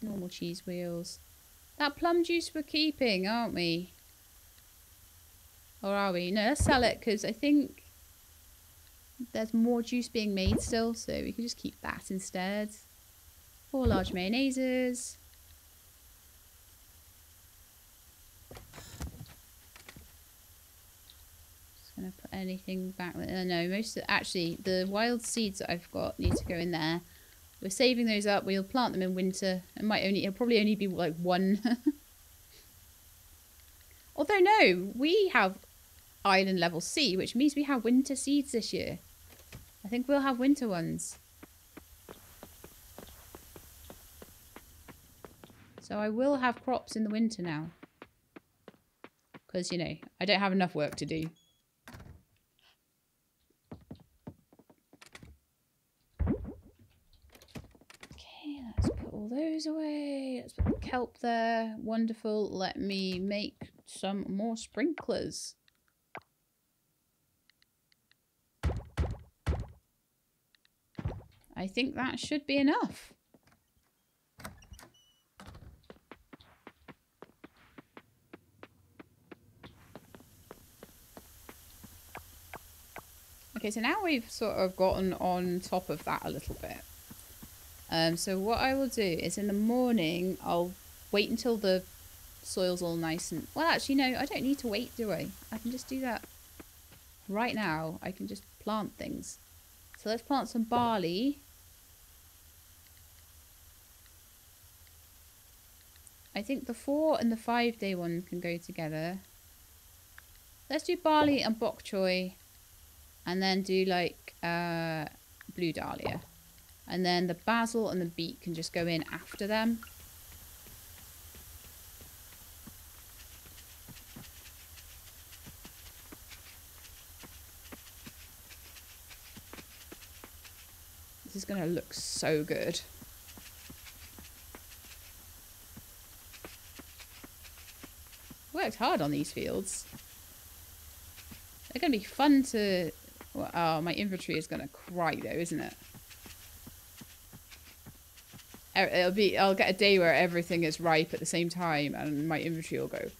Normal cheese wheels. That plum juice we're keeping, aren't we? Or are we? No, let's sell it because I think there's more juice being made still, so we can just keep that instead. 4 large mayonnaises. Just going to put anything back there. No, most of, actually, the wild seeds that I've got need to go in there. We're saving those up. We'll plant them in winter. It might only, it'll probably only be like one. Although, no, we have island level C, which means we have winter seeds this year. I think we'll have winter ones. So I will have crops in the winter now. Because, you know, I don't have enough work to do. Okay, let's put all those away. Let's put the kelp there. Wonderful. Let me make some more sprinklers. I think that should be enough. Okay, so now we've sort of gotten on top of that a little bit. So what I will do is in the morning, I'll wait until the soil's all nice and... Well, actually, no, I don't need to wait, do I? I can just do that right now. I can just plant things. So let's plant some barley. I think the 4 and the 5 day one can go together. Let's do barley and bok choy. And then do like blue dahlia. And then the basil and the beet can just go in after them. This is going to look so good. Worked hard on these fields. They're going to be fun to... Well, oh, my inventory is going to cry though, isn't it? It'll be... I'll get a day where everything is ripe at the same time and my inventory will go...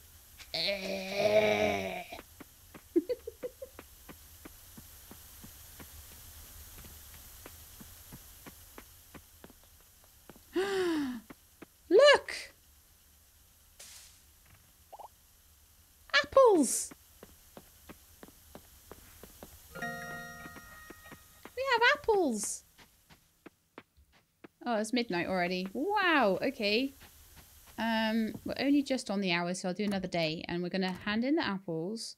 Oh, it's midnight already. Wow, okay. We're only just on the hour, so I'll do another day. And we're going to hand in the apples.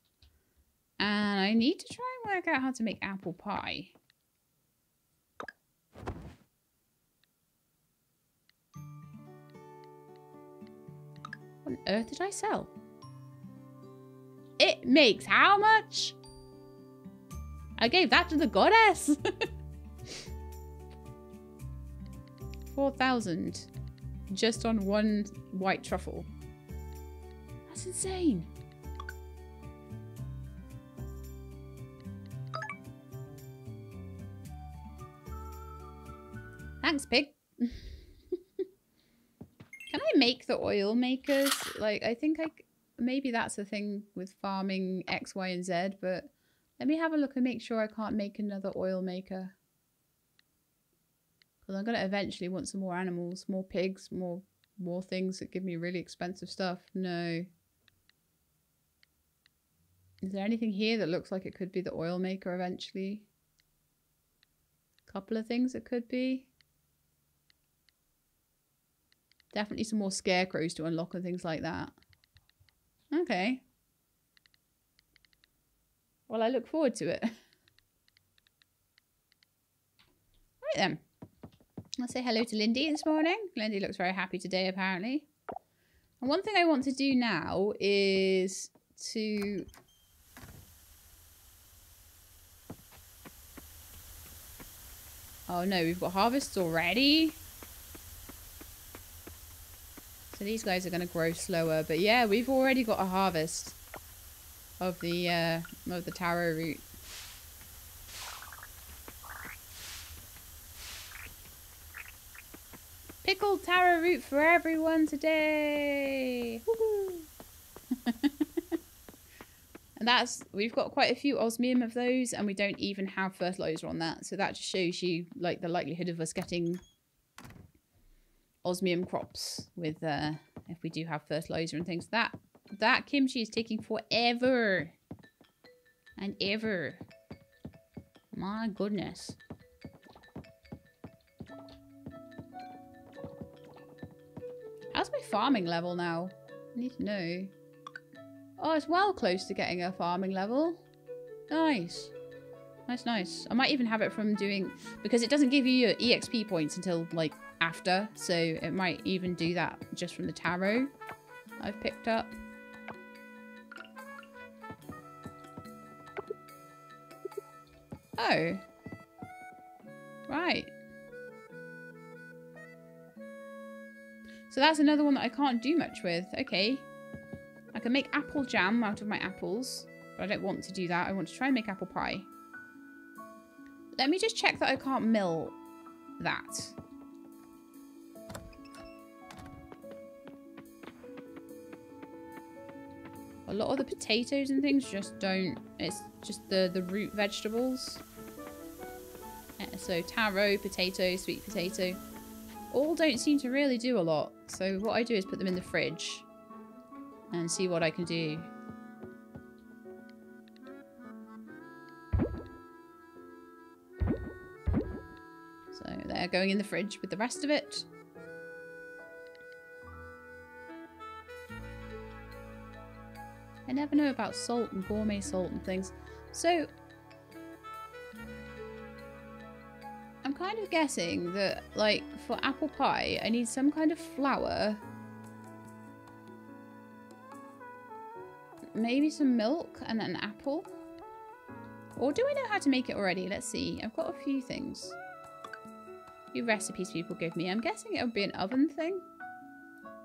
And I need to try and work out how to make apple pie. What on earth did I sell? It makes how much? I gave that to the goddess. 4,000 just on one white truffle. That's insane. Thanks, pig. Can I make the oil makers? Like, I think maybe that's the thing with farming X, Y, and Z, but let me have a look and make sure I can't make another oil maker. Well, I'm going to eventually want some more animals, more pigs, more things that give me really expensive stuff. No. Is there anything here that looks like it could be the oil maker eventually? A couple of things it could be. Definitely some more scarecrows to unlock and things like that. Okay. Well, I look forward to it. Right then. I'll say hello to Lindy this morning. Lindy looks very happy today, apparently. And one thing I want to do now is to... Oh no, we've got harvests already. So these guys are going to grow slower. But yeah, we've already got a harvest of the taro root. Pickled taro root for everyone today. Woohoo. And that's, we've got quite a few osmium of those, and we don't even have fertilizer on that. So that just shows you like the likelihood of us getting osmium crops with if we do have fertilizer and things. That kimchi is taking forever and ever. My goodness. How's my farming level now? I need to know. Oh, it's well close to getting a farming level. Nice. Nice, nice. I might even have it from doing... Because it doesn't give you your EXP points until, like, after. So it might even do that just from the taro I've picked up. Oh. Right. So that's another one that I can't do much with. Okay. I can make apple jam out of my apples, but I don't want to do that. I want to try and make apple pie. Let me just check that I can't mill that. A lot of the potatoes and things just don't... It's just the root vegetables. Yeah, so taro, potato, sweet potato. All don't seem to really do a lot. So what I do is put them in the fridge and see what I can do. So they're going in the fridge with the rest of it. I never know about salt and gourmet salt and things. So I'm kind of guessing that, like, for apple pie, I need some kind of flour. Maybe some milk and an apple. Or do I know how to make it already? Let's see. I've got a few things. A few recipes people give me. I'm guessing it would be an oven thing.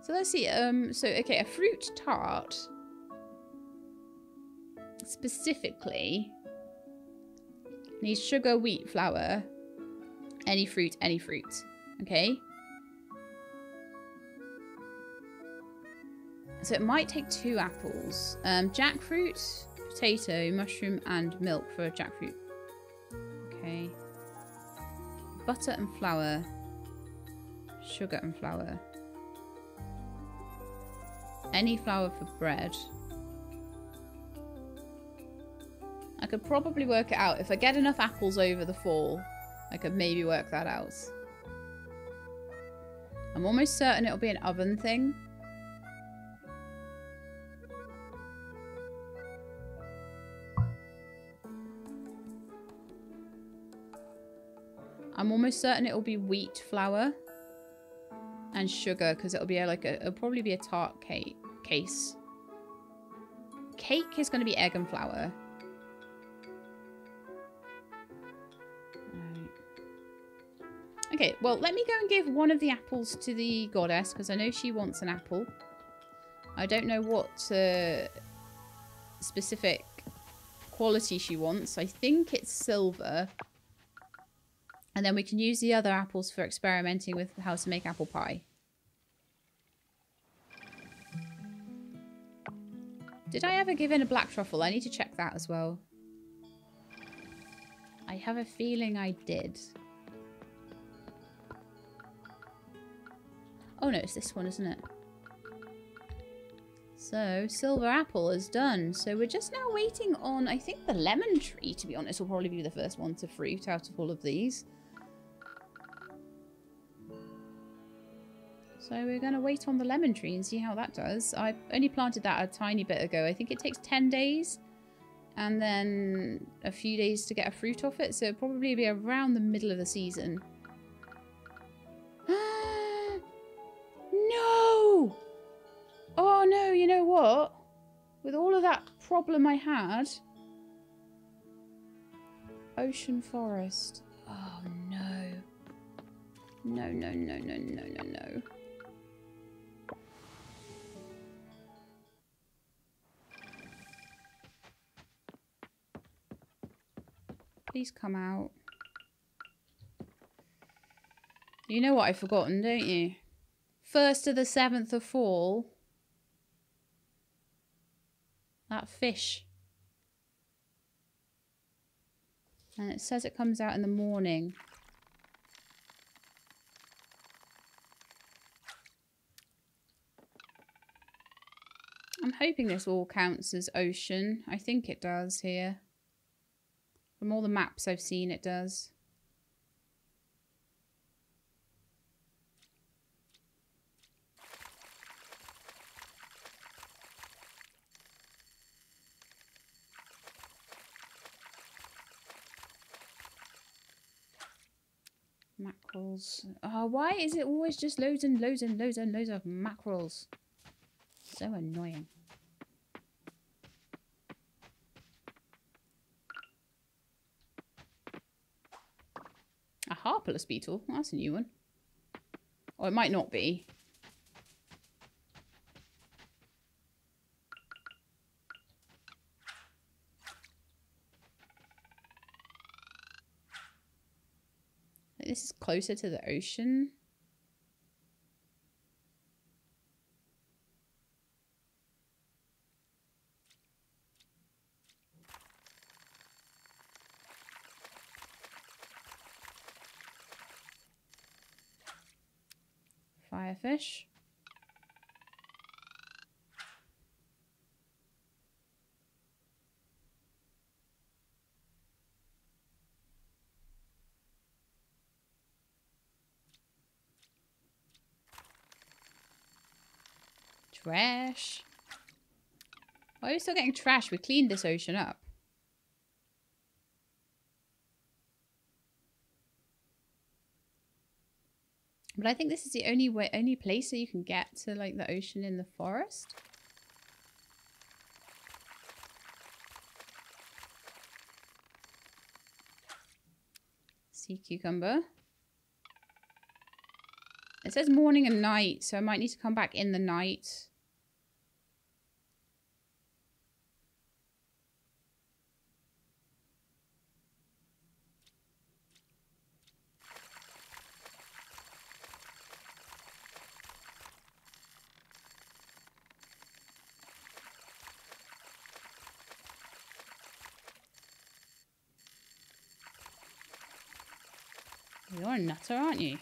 So let's see. So, okay, a fruit tart. Specifically, needs sugar, wheat, flour, any fruit, any fruit. Okay. So it might take 2 apples. Jackfruit, potato, mushroom, and milk for jackfruit. Okay. Butter and flour. Sugar and flour. Any flour for bread. I could probably work it out. If I get enough apples over the fall, I could maybe work that out. I'm almost certain it'll be an oven thing. I'm almost certain it'll be wheat flour and sugar, because it'll be it'll probably be a tart cake case. Cake is going to be egg and flour. Right. Okay, well, let me go and give one of the apples to the goddess, because I know she wants an apple. I don't know what specific quality she wants. I think it's silver. And then we can use the other apples for experimenting with how to make apple pie. Did I ever give in a black truffle? I need to check that as well. I have a feeling I did. Oh no, it's this one, isn't it? So, silver apple is done. So we're just now waiting on, I think, the lemon tree, to be honest, will probably be the first one to fruit out of all of these. So we're going to wait on the lemon tree and see how that does. I only planted that a tiny bit ago. I think it takes 10 days and then a few days to get a fruit off it. So it'll probably be around the middle of the season. No! Oh no, you know what? With all of that problem I had... Ocean forest. Oh no. No, no, no, no, no, no, no. Please come out. You know what I've forgotten, don't you? 1st to the 7th of fall. That fish. And it says it comes out in the morning. I'm hoping this all counts as ocean. I think it does here. From all the maps I've seen, it does. Mackerels. Oh, why is it always just loads and loads and loads and loads of mackerels? So annoying. A harpalus beetle? Well, that's a new one. Or it might not be. This is closer to the ocean. Firefish. Trash. Why are we still getting trash? We cleaned this ocean up. But I think this is the only place that you can get to, like, the ocean in the forest. Sea cucumber. It says morning and night, so I might need to come back in the night. You're a nutter, aren't you?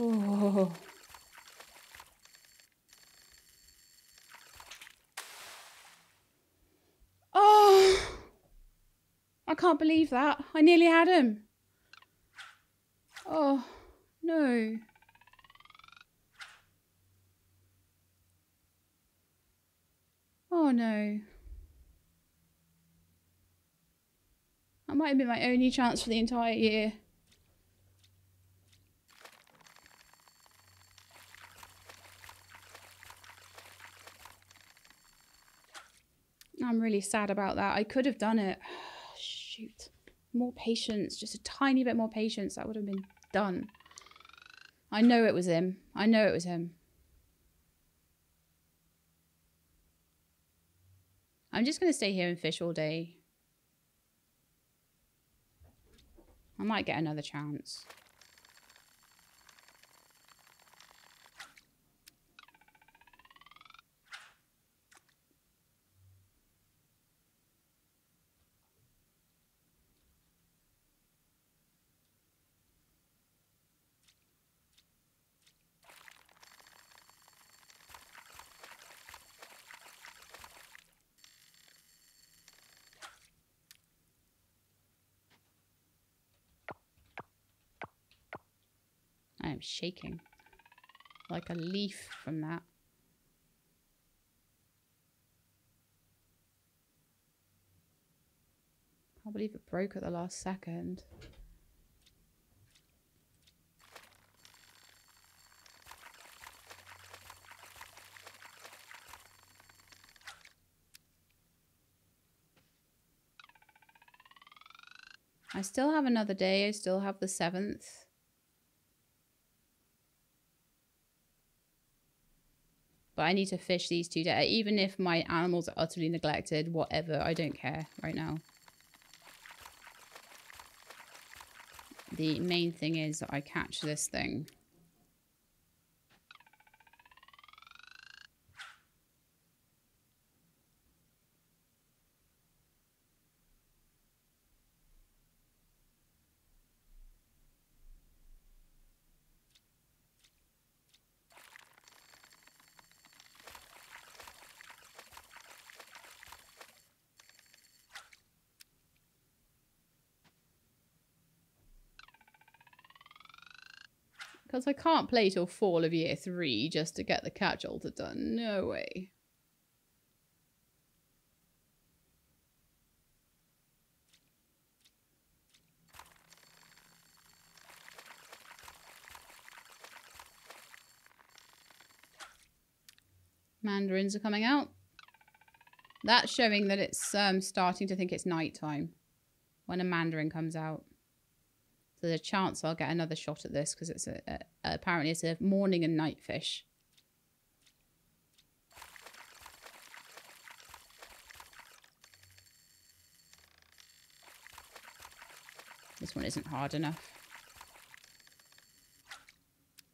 Oh. Oh, I can't believe that. I nearly had him. Oh, no. Oh, no. That might have been my only chance for the entire year. I'm really sad about that. I could have done it. Shoot. More patience. Just a tiny bit more patience. That would have been done. I know it was him. I know it was him. I'm just going to stay here and fish all day. I might get another chance. I'm shaking like a leaf from that. I can't believe it broke at the last second. I still have another day. I still have the 7th. But I need to fish these 2 days. Even if my animals are utterly neglected, whatever, I don't care right now. The main thing is that I catch this thing. Because I can't play till fall of year 3 just to get the catch altar done. No way. Mandarins are coming out. That's showing that it's starting to think it's nighttime when a mandarin comes out. So there's a chance I'll get another shot at this because it's apparently it's a morning and night fish. This one isn't hard enough.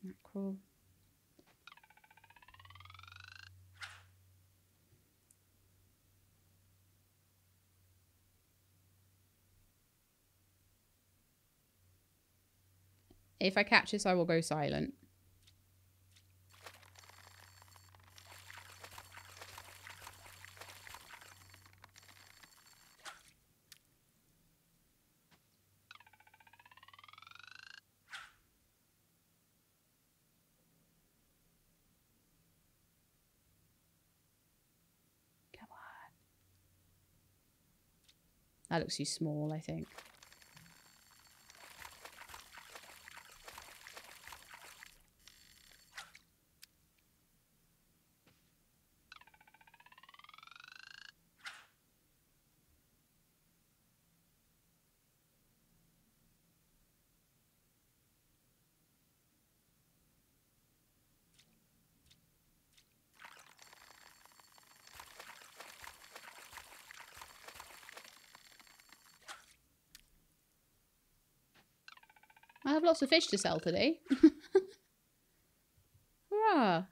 Isn't that cool? If I catch this, I will go silent. Come on. That looks too small, I think. I have lots of fish to sell today. Hurrah!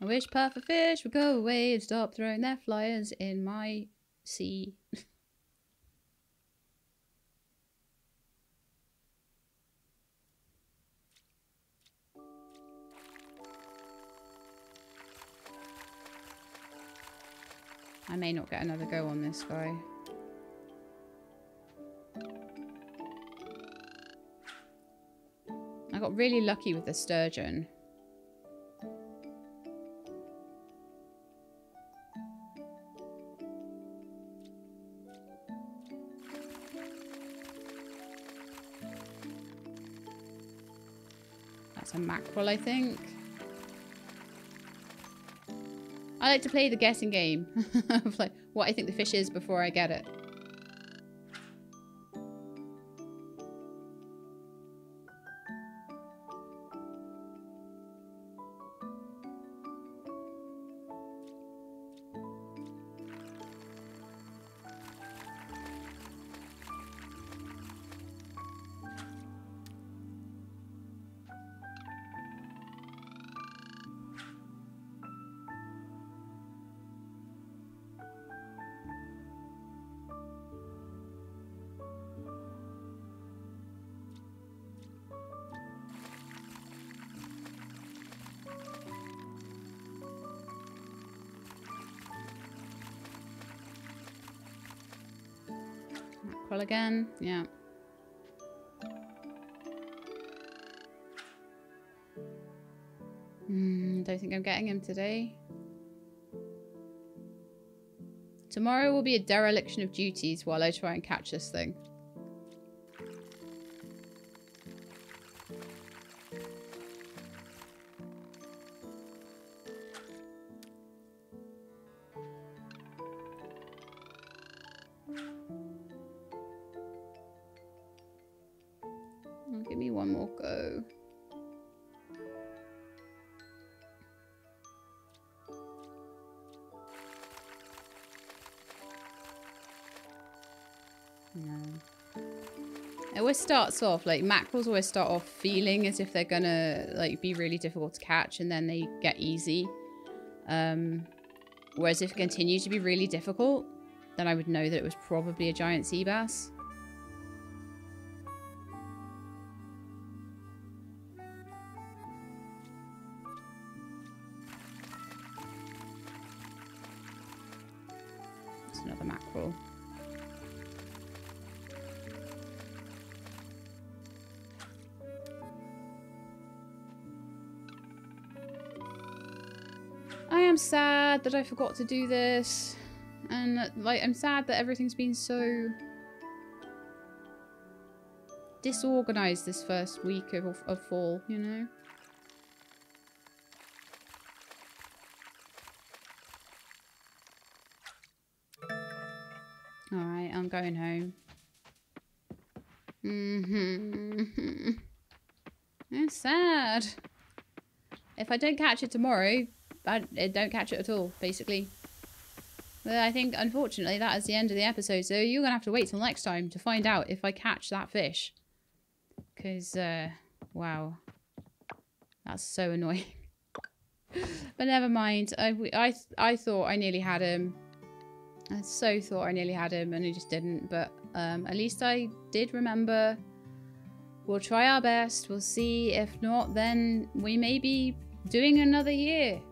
I wish puffer fish would go away and stop throwing their flyers in my sea. I may not get another go on this guy. I got really lucky with the sturgeon. That's a mackerel, I think. I like to play the guessing game of like what I think the fish is before I get it. Again, yeah. Don't think I'm getting him today. Tomorrow will be a dereliction of duties while I try and catch this thing. Starts off like mackerels always start off feeling as if they're gonna like be really difficult to catch, and then they get easy, whereas if it continues to be really difficult, then I would know that it was probably a giant sea bass. It's another mackerel. I'm sad that I forgot to do this, and like I'm sad that everything's been so disorganized this first week of fall, you know. All right, I'm going home. It's sad. If I don't catch it tomorrow, I don't catch it at all, basically. But I think, unfortunately, that is the end of the episode. So you're going to have to wait till next time to find out if I catch that fish. Because, wow. That's so annoying. But never mind. I thought I nearly had him. I so thought I nearly had him, and I just didn't. But at least I did remember. We'll try our best. We'll see. If not, then we may be doing another year.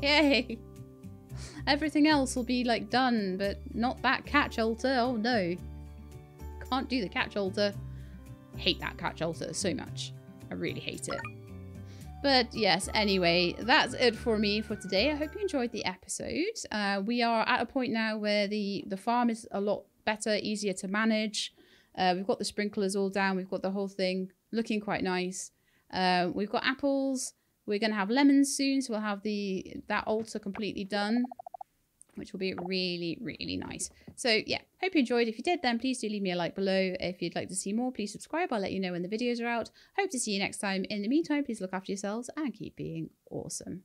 Yay! Everything else will be like done, but not that catch altar. Oh no. Can't do the catch altar. Hate that catch altar so much. I really hate it. But yes, anyway, that's it for me for today. I hope you enjoyed the episode. We are at a point now where the farm is a lot better, easier to manage. We've got the sprinklers all down. We've got the whole thing looking quite nice. We've got apples. We're going to have lemons soon, so we'll have that altar completely done, which will be really, really nice. So, yeah, hope you enjoyed. If you did, then please do leave me a like below. If you'd like to see more, please subscribe. I'll let you know when the videos are out. Hope to see you next time. In the meantime, please look after yourselves and keep being awesome.